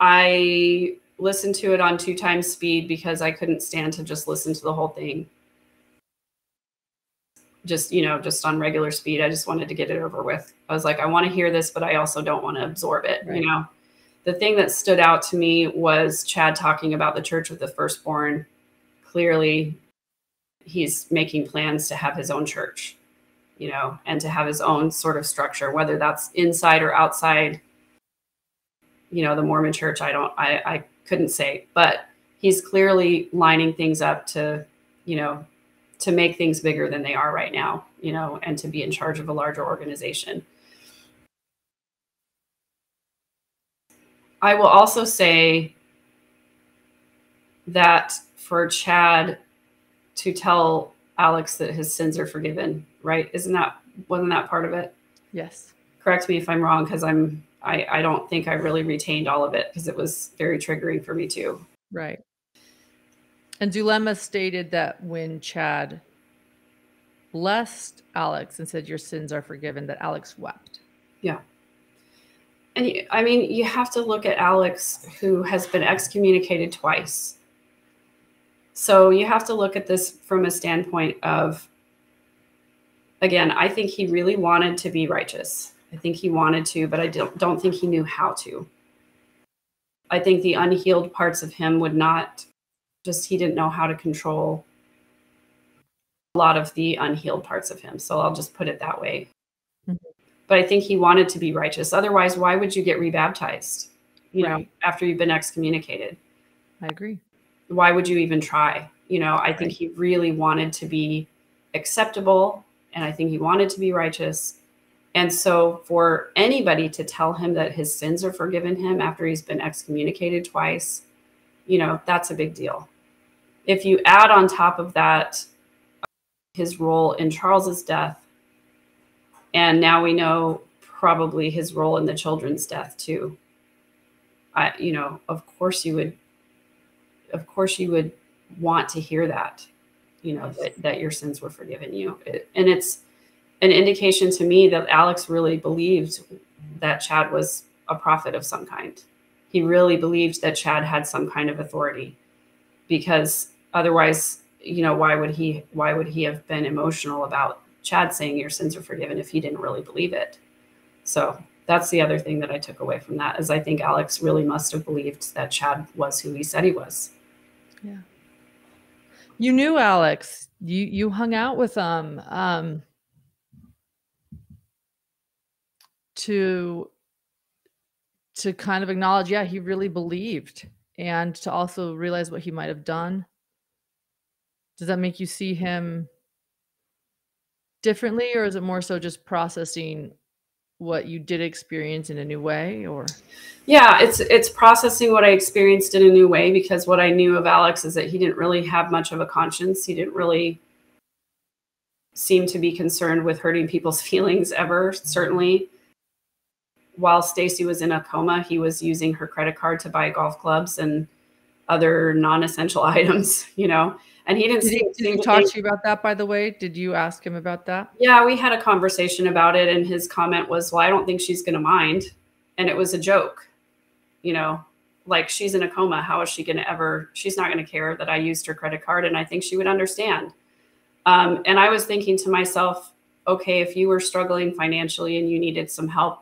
I listened to it on 2x speed because I couldn't stand to just listen to the whole thing. Just, you know, just on regular speed. I just wanted to get it over with. I was like, I want to hear this, but I also don't want to absorb it. Right. You know, the thing that stood out to me was Chad talking about the Church of the Firstborn. Clearly, he's making plans to have his own church, you know, and to have his own sort of structure, whether that's inside or outside, you know, the Mormon church. I couldn't say, but he's clearly lining things up to, you know, to make things bigger than they are right now, you know, and to be in charge of a larger organization. I will also say that for Chad to tell Alex that his sins are forgiven, right? Wasn't that part of it? Yes. Correct me if I'm wrong, because I don't think I really retained all of it, because it was very triggering for me too. Right. And Zulema stated that when Chad blessed Alex and said, your sins are forgiven, that Alex wept. Yeah. And I mean, you have to look at Alex, who has been excommunicated twice. So you have to look at this from a standpoint of, again, I think he really wanted to be righteous. I think he wanted to, but I don't think he knew how to. I think the unhealed parts of him would not... He didn't know how to control a lot of the unhealed parts of him. So I'll just put it that way. Mm-hmm. But I think he wanted to be righteous. Otherwise, why would you get rebaptized, you right. know, after you've been excommunicated? I agree. Why would you even try? You know, I think right. he really wanted to be acceptable, and I think he wanted to be righteous. And so for anybody to tell him that his sins are forgiven him after he's been excommunicated twice, you know, that's a big deal. If you add on top of that his role in Charles's death, and now we know probably his role in the children's death too, you know, of course you would want to hear that, you know, that your sins were forgiven you. And it's an indication to me that Alex really believed that Chad was a prophet of some kind. He really believed that Chad had some kind of authority, because otherwise, you know, why would he have been emotional about Chad saying your sins are forgiven if he didn't really believe it? So that's the other thing that I took away from that, is I think Alex really must have believed that Chad was who he said he was. Yeah. You knew Alex, you hung out with him to kind of acknowledge, yeah, he really believed, and to also realize what he might have done. Does that make you see him differently, or is it more so just processing what you did experience in a new way? Or yeah, it's processing what I experienced in a new way, because what I knew of Alex is that he didn't really have much of a conscience. He didn't really seem to be concerned with hurting people's feelings ever. Certainly while Stacey was in a coma, he was using her credit card to buy golf clubs and other non-essential items, you know. And he didn't seem to talk to you about that, by the way. Did you ask him about that? Yeah, we had a conversation about it, and his comment was, well, I don't think she's going to mind. And it was a joke, you know, like, she's in a coma. How is she going to ever, she's not going to care that I used her credit card, and I think she would understand. And I was thinking to myself, okay, if you were struggling financially and you needed some help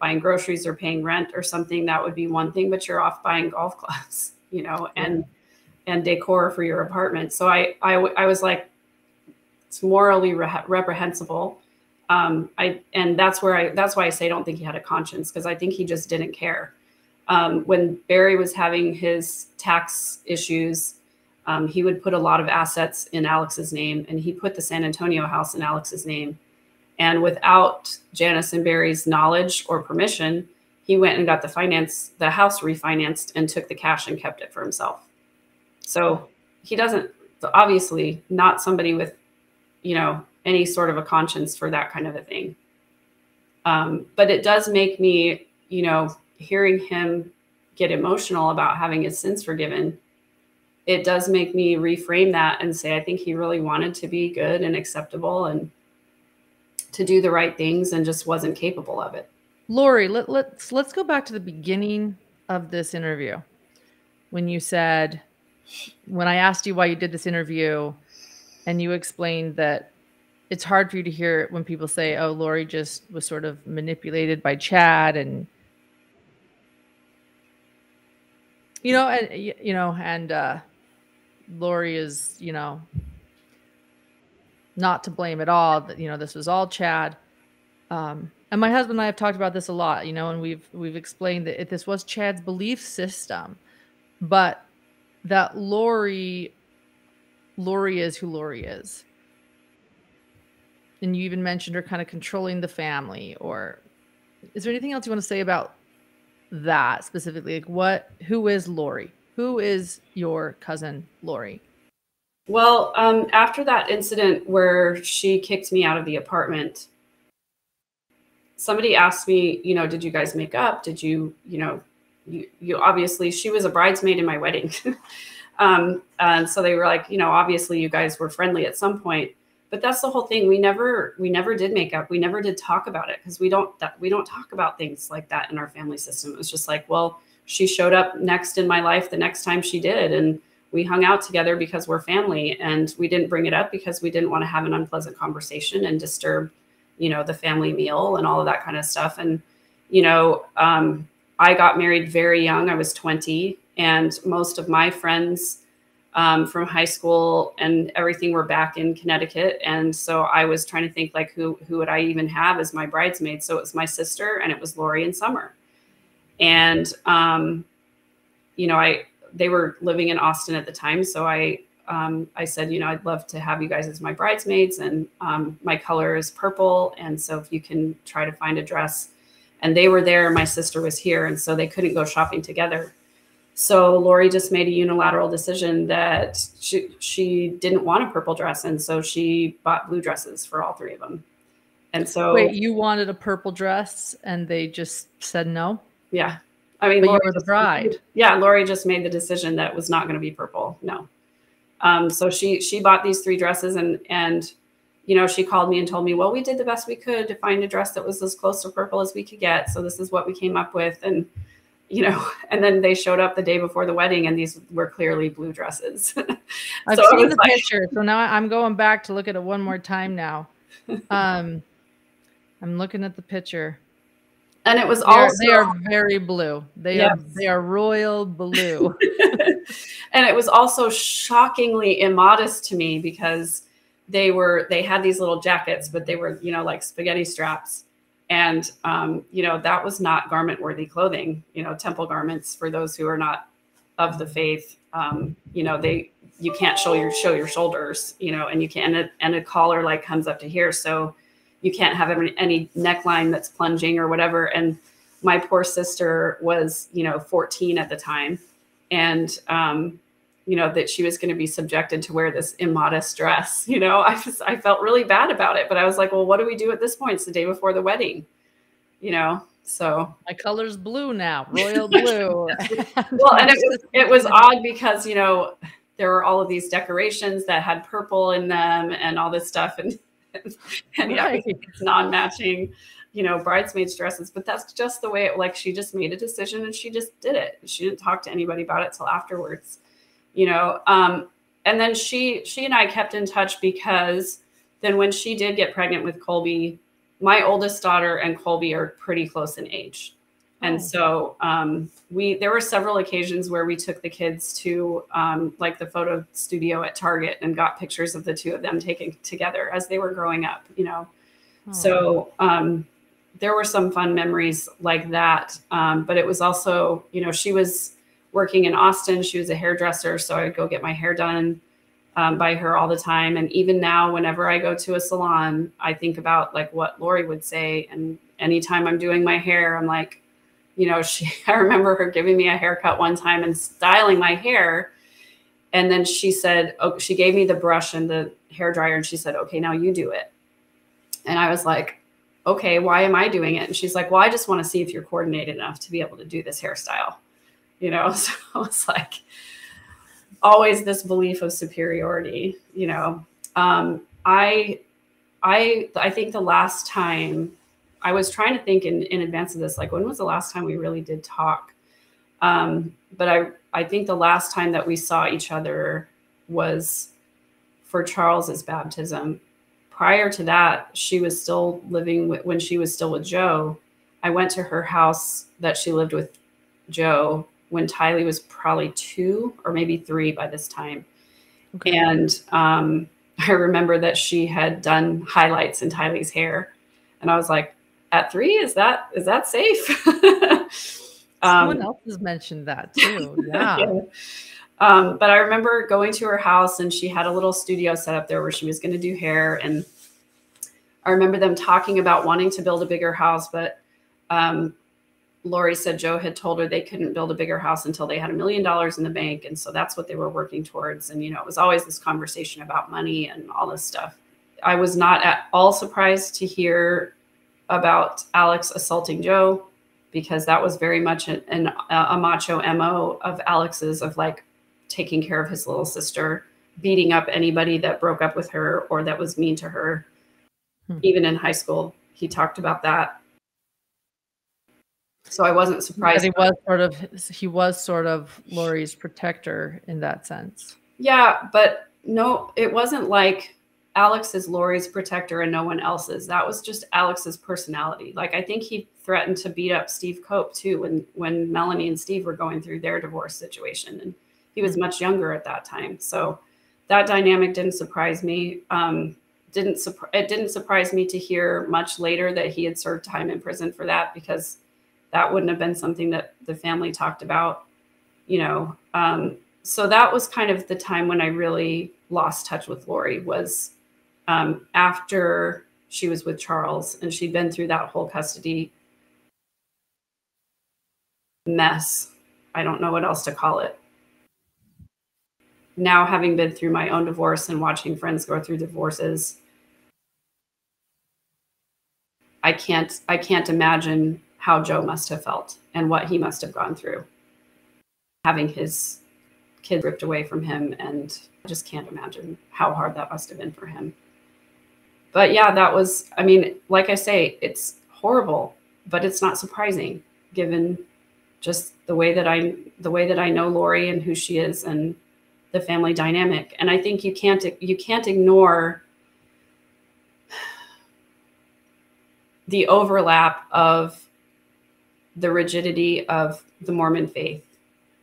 buying groceries or paying rent or something, that would be one thing, but you're off buying golf clubs, you know, and decor for your apartment. So I was like, it's morally reprehensible. And that's why I say I don't think he had a conscience, because I think he just didn't care. When Barry was having his tax issues, he would put a lot of assets in Alex's name, and he put the San Antonio house in Alex's name. And without Janis and Barry's knowledge or permission, he went and got the house refinanced and took the cash and kept it for himself. So he doesn't, obviously not somebody with, you know, any sort of a conscience for that kind of a thing. But it does make me, you know, hearing him get emotional about having his sins forgiven, it does make me reframe that and say, I think he really wanted to be good and acceptable and to do the right things, and just wasn't capable of it. Lori, let's go back to the beginning of this interview, when you said, when I asked you why you did this interview, and you explained that it's hard for you to hear it when people say, oh, Lori just was sort of manipulated by Chad, and, you know, Lori is, you know, not to blame at all, that, you know, this was all Chad. And my husband and I have talked about this a lot, you know, and we've explained that this was Chad's belief system, but that Lori is who Lori is. And you even mentioned her kind of controlling the family. Or is there anything else you want to say about that specifically? Like, who is Lori? Who is your cousin Lori? Well, after that incident where she kicked me out of the apartment, somebody asked me, you know, did you guys make up? Did you, you know, you obviously, she was a bridesmaid in my wedding. And so they were like, you know, obviously you guys were friendly at some point, but that's the whole thing. We never did make up. We never did talk about it, because we don't talk about things like that in our family system. It was just like, well, she showed up next in my life the next time she did, and we hung out together because we're family, and we didn't bring it up because we didn't want to have an unpleasant conversation and disturb, you know, the family meal and all of that kind of stuff. And, you know, I got married very young. I was 20, and most of my friends from high school and everything were back in Connecticut. And so I was trying to think, like, who would I even have as my bridesmaid? So it was my sister, and it was Lori and Summer. And, you know, they were living in Austin at the time. So I, I said, you know, I'd love to have you guys as my bridesmaids, and my color is purple. And so if you can try to find a dress, and they were there, my sister was here, and so they couldn't go shopping together. So Lori just made a unilateral decision that she didn't want a purple dress. And so she bought blue dresses for all three of them. And so— Wait, you wanted a purple dress and they just said no? Yeah. I mean, Lori, you were the bride. Yeah. Lori just made the decision that it was not going to be purple. No. So she bought these three dresses, and, you know, she called me and told me, well, we did the best we could to find a dress that was as close to purple as we could get. So this is what we came up with. And, you know, and then they showed up the day before the wedding, and these were clearly blue dresses. I've so seen the picture. So now I'm going back to look at it one more time now. I'm looking at the picture. And it was all— they are very blue. They are royal blue. And it was also shockingly immodest to me, because they had these little jackets, but they were, you know, like spaghetti straps. And, you know, that was not garment worthy clothing, you know, temple garments for those who are not of the faith. You know, you can't show your shoulders, you know, and you can't, and a collar like comes up to here. So you can't have any neckline that's plunging or whatever. And my poor sister was, you know, 14 at the time. And, you know, that she was going to be subjected to wear this immodest dress. You know, I felt really bad about it, but I was like, well, what do we do at this point? It's the day before the wedding, you know, so. My color's blue now, royal blue. Well, and it was odd because, you know, there were all of these decorations that had purple in them and all this stuff. And yeah, right. It's non-matching, you know, bridesmaids dresses, but that's just the way it, like, she just made a decision and she just did it. She didn't talk to anybody about it till afterwards. You know, and then she and I kept in touch, because then when she did get pregnant with Colby, my oldest daughter and Colby are pretty close in age. And so there were several occasions where we took the kids to like the photo studio at Target and got pictures of the two of them taken together as they were growing up, you know. Oh. So there were some fun memories like that. But it was also, you know, she was working in Austin. She was a hairdresser. So I would go get my hair done by her all the time. And even now, whenever I go to a salon, I think about like what Lori would say. And anytime I'm doing my hair, I'm like, you know, I remember her giving me a haircut one time and styling my hair. And then she said, oh, she gave me the brush and the hairdryer. And she said, okay, now you do it. And I was like, okay, why am I doing it? And she's like, well, I just want to see if you're coordinated enough to be able to do this hairstyle. You know, so it's like always this belief of superiority, you know. I think the last time I was trying to think in advance of this, like, when was the last time we really did talk? But I think the last time that we saw each other was for Charles's baptism. Prior to that, she was still living when she was still with Joe. I went to her house that she lived with Joe when Tylee was probably 2 or maybe 3 by this time. Okay. And I remember that she had done highlights in Tylee's hair. And I was like, at 3, is that safe? Someone else has mentioned that too. Yeah. Yeah. But I remember going to her house, and she had a little studio set up there where she was going to do hair. And I remember them talking about wanting to build a bigger house, but Lori said Joe had told her they couldn't build a bigger house until they had $1 million in the bank. And so that's what they were working towards. And, you know, it was always this conversation about money and all this stuff. I was not at all surprised to hear about Alex assaulting Joe, because that was very much a macho MO of Alex's, of like taking care of his little sister, beating up anybody that broke up with her or that was mean to her. Hmm. Even in high school, he talked about that. So I wasn't surprised. But he was sort of Lori's protector in that sense. Yeah, but no, it wasn't like Alex is Lori's protector and no one else's. That was just Alex's personality. Like, I think he threatened to beat up Steve Cope too when Melanie and Steve were going through their divorce situation, and he was much younger at that time. So that dynamic didn't surprise me. It didn't surprise me to hear much later that he had served time in prison for that, because that wouldn't have been something that the family talked about, you know. so that was kind of the time when I really lost touch with Lori, was after she was with Charles and she'd been through that whole custody mess. I don't know what else to call it. Now, having been through my own divorce and watching friends go through divorces, I can't imagine how Joe must have felt and what he must have gone through, having his kid ripped away from him. And I just can't imagine how hard that must have been for him. But yeah, that was, I mean, like I say, it's horrible, but it's not surprising given just the way that I know Lori and who she is and the family dynamic. And I think you can't ignore the overlap of the rigidity of the Mormon faith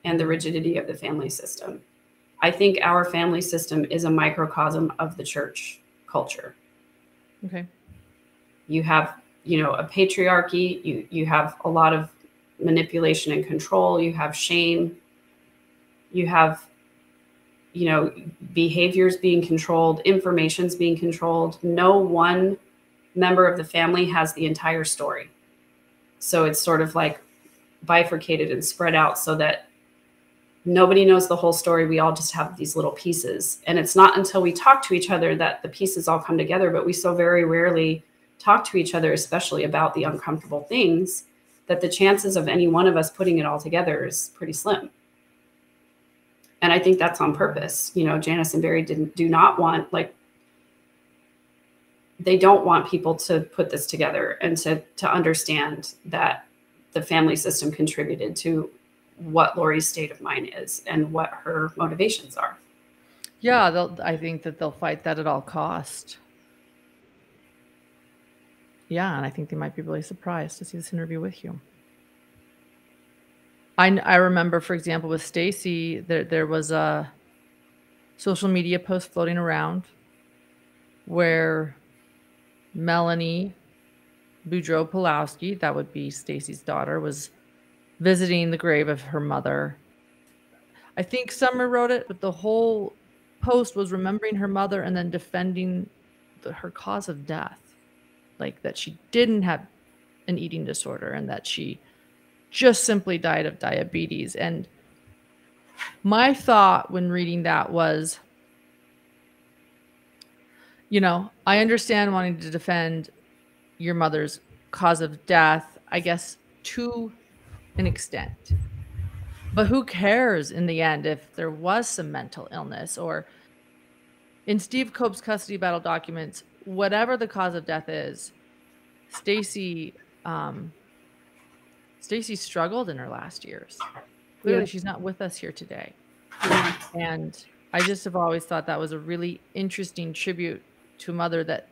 and the rigidity of the family system. I think our family system is a microcosm of the church culture. Okay. You have, you know, a patriarchy, you have a lot of manipulation and control, you have shame, you have, you know, behaviors being controlled, information's being controlled. No one member of the family has the entire story. So it's sort of like bifurcated and spread out so that nobody knows the whole story. We all just have these little pieces. And it's not until we talk to each other that the pieces all come together, but we so very rarely talk to each other, especially about the uncomfortable things, that the chances of any one of us putting it all together is pretty slim. And I think that's on purpose. You know, Janis and Barry do not want, like, they don't want people to put this together and to understand that the family system contributed to what Lori's state of mind is and what her motivations are. Yeah, I think that they'll fight that at all cost. Yeah, and I think they might be really surprised to see this interview with you. I remember, for example, with Stacey, there was a social media post floating around where Melanie Boudreaux Pawlowski, that would be Stacey's daughter, was visiting the grave of her mother. I think Summer wrote it, but the whole post was remembering her mother and then defending her cause of death. Like that she didn't have an eating disorder and that she just simply died of diabetes. And my thought when reading that was, you know, I understand wanting to defend your mother's cause of death, I guess, to an extent. But who cares in the end if there was some mental illness? Or in Steve Cope's custody battle documents, whatever the cause of death is, Stacey struggled in her last years. Clearly, yeah. She's not with us here today. Yeah. And I just have always thought that was a really interesting tribute to a mother that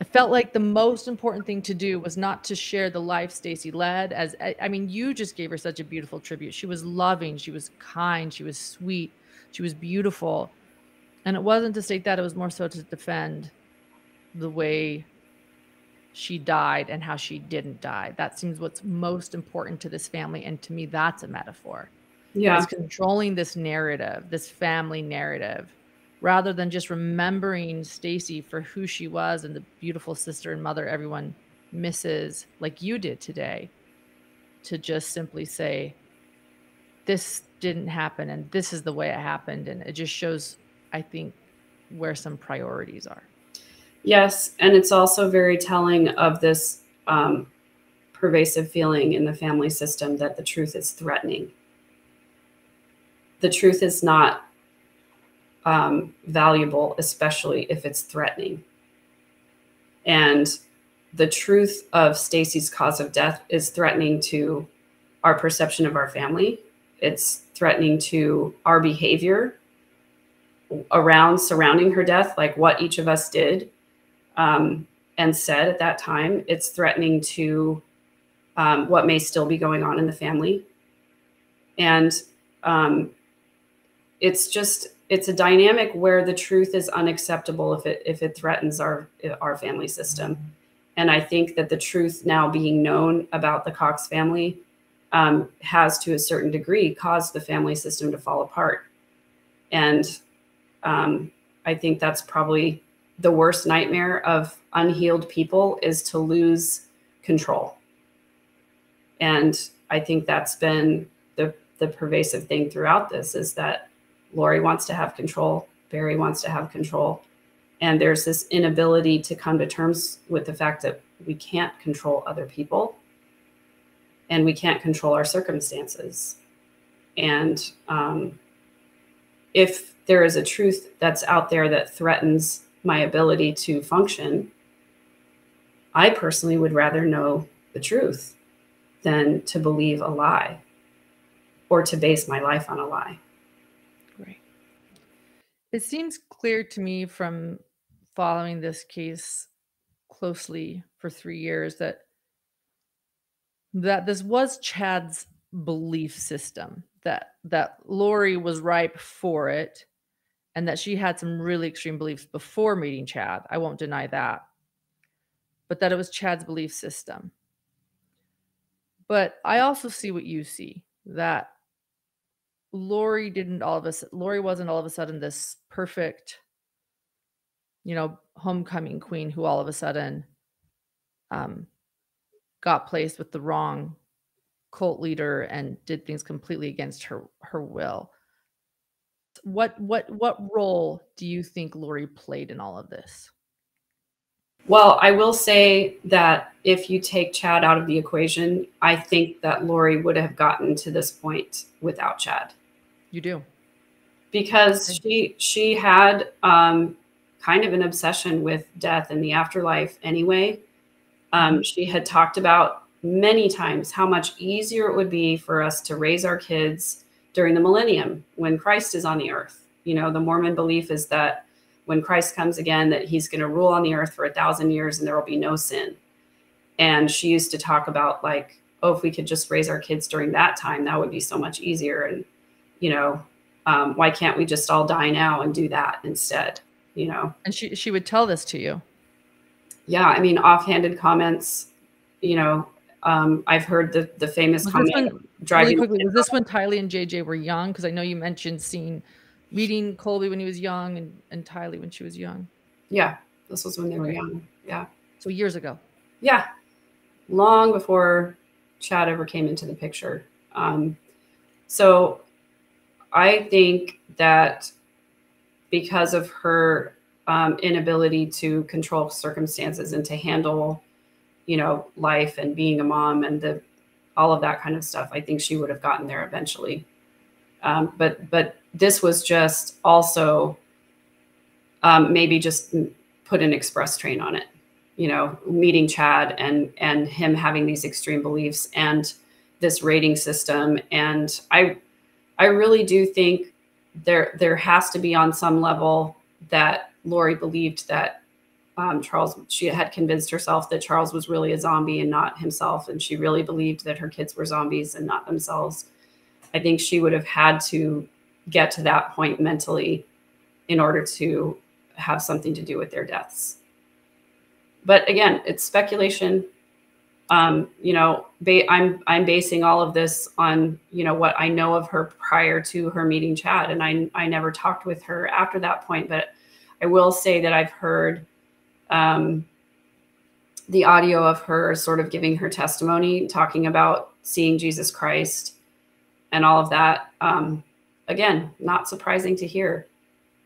I felt like the most important thing to do was not to share the life Stacey led. As I mean, you just gave her such a beautiful tribute. She was loving, she was kind, she was sweet, she was beautiful. And it wasn't to state that, it was more so to defend the way she died and how she didn't die. That seems what's most important to this family. And to me, that's a metaphor. Yeah. It's controlling this narrative, this family narrative, rather than just remembering Stacey for who she was and the beautiful sister and mother everyone misses, like you did today, to just simply say, this didn't happen and this is the way it happened. And it just shows, I think, where some priorities are. Yes, and it's also very telling of this pervasive feeling in the family system that the truth is threatening. The truth is not valuable, especially if it's threatening. And the truth of Stacey's cause of death is threatening to our perception of our family. It's threatening to our behavior around surrounding her death, like what each of us did. And said at that time. It's threatening to what may still be going on in the family. And it's a dynamic where the truth is unacceptable if it threatens our family system. And I think that the truth now being known about the Cox family has, to a certain degree, caused the family system to fall apart. And I think that's probably the worst nightmare of unhealed people, is to lose control. And I think that's been the pervasive thing throughout this, is that Lori wants to have control, Barry wants to have control. And there's this inability to come to terms with the fact that we can't control other people and we can't control our circumstances. And if there is a truth that's out there that threatens my ability to function, I personally would rather know the truth than to believe a lie or to base my life on a lie. Right. It seems clear to me from following this case closely for 3 years that this was Chad's belief system, that Lori was ripe for it, and that she had some really extreme beliefs before meeting Chad. I won't deny that. But that it was Chad's belief system. But I also see what you see, that Lori wasn't all of a sudden this perfect, you know, homecoming queen who all of a sudden got placed with the wrong cult leader and did things completely against her will. What role do you think Lori played in all of this? Well, I will say that if you take Chad out of the equation, I think that Lori would have gotten to this point without Chad. You do. Because she had kind of an obsession with death and the afterlife anyway. She had talked about many times how much easier it would be for us to raise our kids during the millennium, when Christ is on the earth. You know, the Mormon belief is that when Christ comes again, that he's going to rule on the earth for 1,000 years and there will be no sin. And she used to talk about, like, oh, if we could just raise our kids during that time, that would be so much easier. And, you know, why can't we just all die now and do that instead, you know? And she would tell this to you. Yeah. I mean, offhanded comments, you know. I've heard the famous comment. Driving really quickly, was this when Tylee and JJ were young? Because I know you mentioned meeting Colby when he was young and Tylee when she was young. Yeah, this was when they were young. Yeah. So years ago. Yeah, long before Chad ever came into the picture. So I think that because of her inability to control circumstances and to handle, you know, life and being a mom and all of that kind of stuff, I think she would have gotten there eventually. But this was just also maybe just put an express train on it, you know, meeting Chad and him having these extreme beliefs and this rating system. And I really do think there has to be, on some level, that Lori believed that she had convinced herself that Charles was really a zombie and not himself. And she really believed that her kids were zombies and not themselves. I think she would have had to get to that point mentally in order to have something to do with their deaths. But again, it's speculation. You know, I'm basing all of this on, you know, what I know of her prior to her meeting Chad. And I never talked with her after that point, but I will say that I've heard the audio of her sort of giving her testimony, talking about seeing Jesus Christ and all of that. Again, not surprising to hear,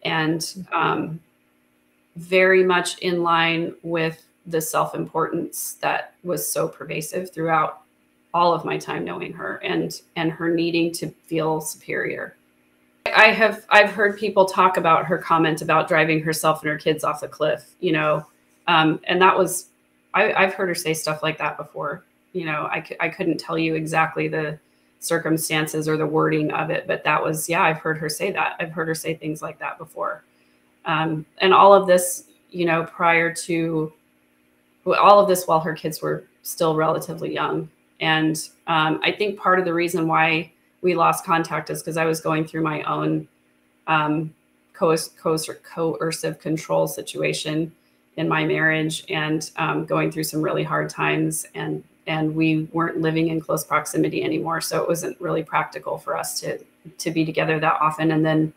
and very much in line with the self-importance that was so pervasive throughout all of my time knowing her, and her needing to feel superior. I've heard people talk about her comment about driving herself and her kids off the cliff, you know, and that was, I've heard her say stuff like that before. You know, I couldn't tell you exactly the circumstances or the wording of it, but that was, yeah, I've heard her say that. I've heard her say things like that before. And all of this, you know, prior to, all of this while her kids were still relatively young. And I think part of the reason why we lost contact is because I was going through my own coercive control situation in my marriage, and going through some really hard times, and we weren't living in close proximity anymore. So it wasn't really practical for us to be together that often. And then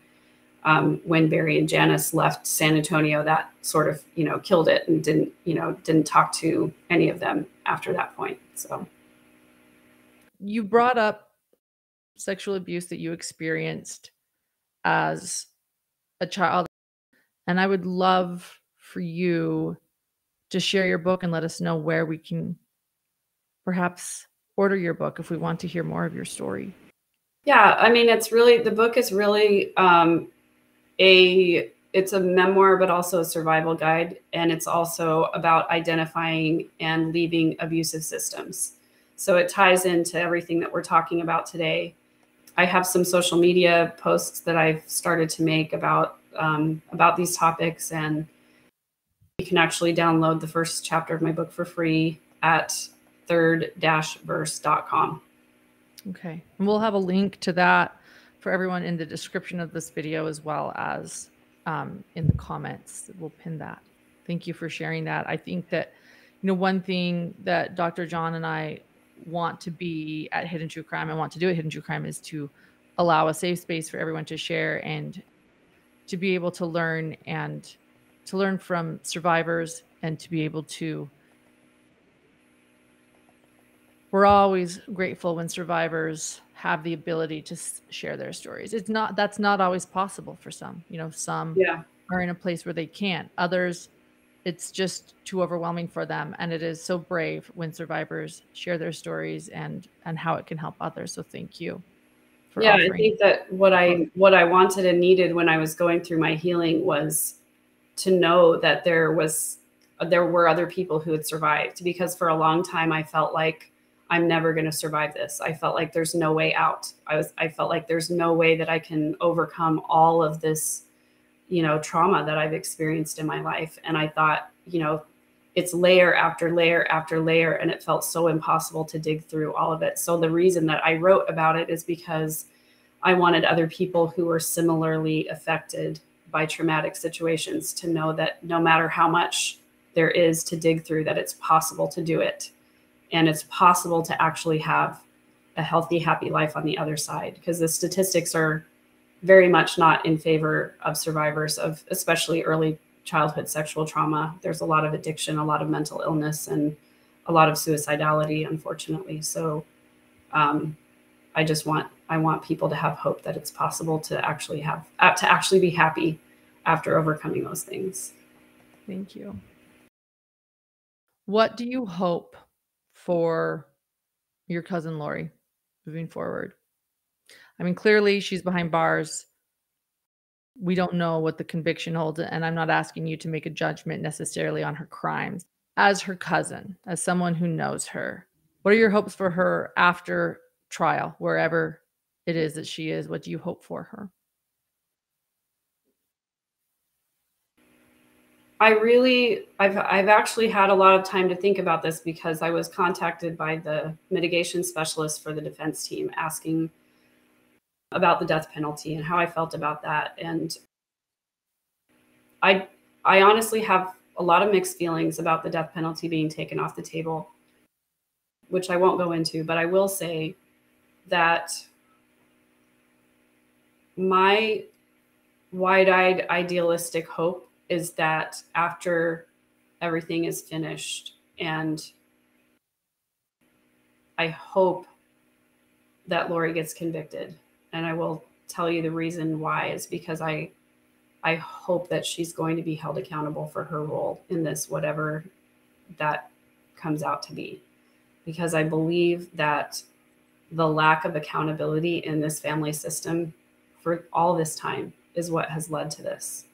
when Barry and Janis left San Antonio, that sort of, killed it, and didn't talk to any of them after that point. So you brought up sexual abuse that you experienced as a child, and I would love for you to share your book and let us know where we can perhaps order your book if we want to hear more of your story. Yeah, I mean, it's really, the book is really it's a memoir, but also a survival guide. And it's also about identifying and leaving abusive systems. So it ties into everything that we're talking about today. I have some social media posts that I've started to make about these topics, and you can actually download the first chapter of my book for free at third-verse.com. Okay. And we'll have a link to that for everyone in the description of this video, as well as in the comments. We'll pin that. Thank you for sharing that. I think that, one thing that Dr. John and I want to be at Hidden True Crime, and want to do at Hidden True Crime, is to allow a safe space for everyone to share and to be able to learn, and to learn from survivors, and to be able to, we're always grateful when survivors have the ability to share their stories. That's not always possible for some, some are in a place where they can't. Others, it's just too overwhelming for them. And it is so brave when survivors share their stories and how it can help others. So thank you. For offering. I think that what I wanted and needed when I was going through my healing was to know that there were other people who had survived, because for a long time, I felt like, I'm never going to survive this. I felt like there's no way out. I felt like there's no way that I can overcome all of this, trauma that I've experienced in my life. And I thought, it's layer after layer after layer, and it felt so impossible to dig through all of it. So the reason that I wrote about it is because I wanted other people who were similarly affected by traumatic situations to know that no matter how much there is to dig through, that it's possible to do it. And it's possible to actually have a healthy, happy life on the other side, because the statistics are very much not in favor of survivors of especially early childhood sexual trauma. There's a lot of addiction, a lot of mental illness, and a lot of suicidality, unfortunately. So I want people to have hope that it's possible to actually be happy after overcoming those things. Thank you. What do you hope for your cousin Lori moving forward? I mean, clearly she's behind bars. We don't know what the conviction holds, and I'm not asking you to make a judgment necessarily on her crimes. As her cousin, as someone who knows her, what are your hopes for her after trial, wherever it is that she is? What do you hope for her? I've actually had a lot of time to think about this, because I was contacted by the mitigation specialist for the defense team asking about the death penalty and how I felt about that. And I honestly have a lot of mixed feelings about the death penalty being taken off the table, which I won't go into, but I will say that my wide-eyed idealistic hope is that after everything is finished, and I hope that Lori gets convicted. And I will tell you the reason why is because I hope that she's going to be held accountable for her role in this, whatever that comes out to be, because I believe that the lack of accountability in this family system for all this time is what has led to this.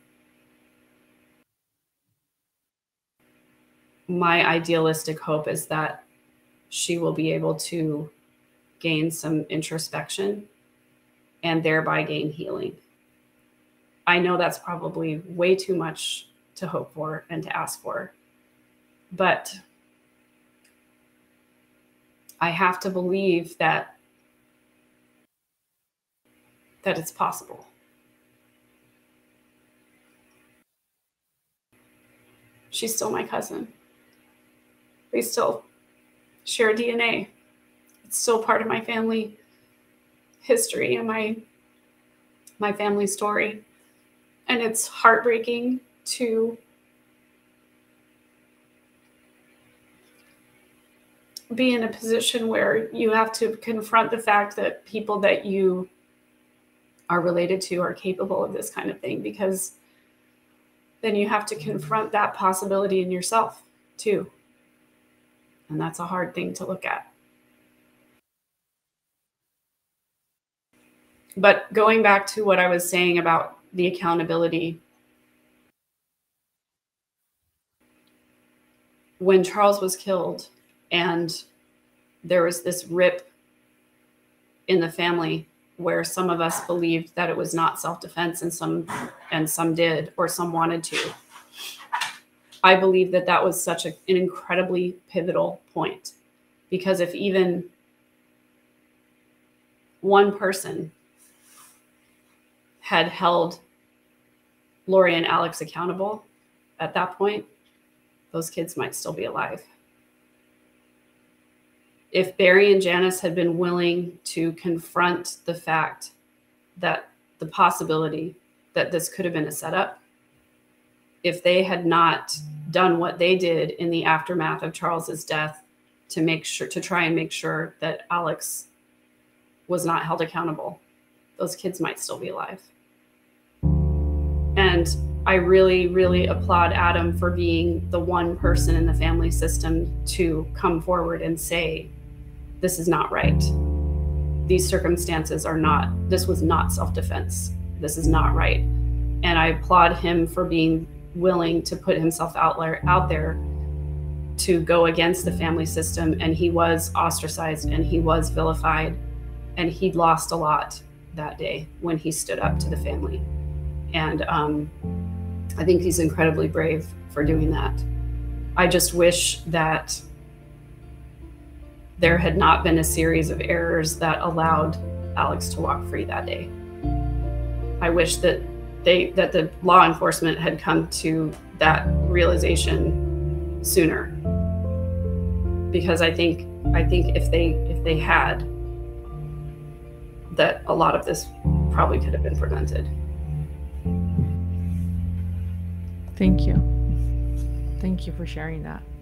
My idealistic hope is that she will be able to gain some introspection and thereby gain healing. I know that's probably way too much to hope for and to ask for, but I have to believe that it's possible. She's still my cousin. We still share DNA. It's still part of my family history and my family story. and it's heartbreaking to be in a position where you have to confront the fact that people that you are related to are capable of this kind of thing, because then you have to confront that possibility in yourself too. And that's a hard thing to look at. But going back to what I was saying about the accountability, when Charles was killed and there was this rip in the family where some of us believed that it was not self-defense and some did, or some wanted to, I believe that that was such an incredibly pivotal point, because if even one person had held Lori and Alex accountable at that point, those kids might still be alive. If Barry and Janis had been willing to confront the fact that the possibility that this could have been a setup, if they had not done what they did in the aftermath of Charles's death to make sure, to try and make sure that Alex was not held accountable, those kids might still be alive. And I really, really applaud Adam for being the one person in the family system to come forward and say, this is not right. These circumstances are not, this was not self-defense. This is not right. And I applaud him for being willing to put himself out there to go against the family system. And he was ostracized and he was vilified and he lost a lot that day when he stood up to the family. And I think he's incredibly brave for doing that. I just wish that there had not been a series of errors that allowed Alex to walk free that day. I wish that the law enforcement had come to that realization sooner, because I think if they had, that a lot of this probably could have been prevented. Thank you. Thank you for sharing that.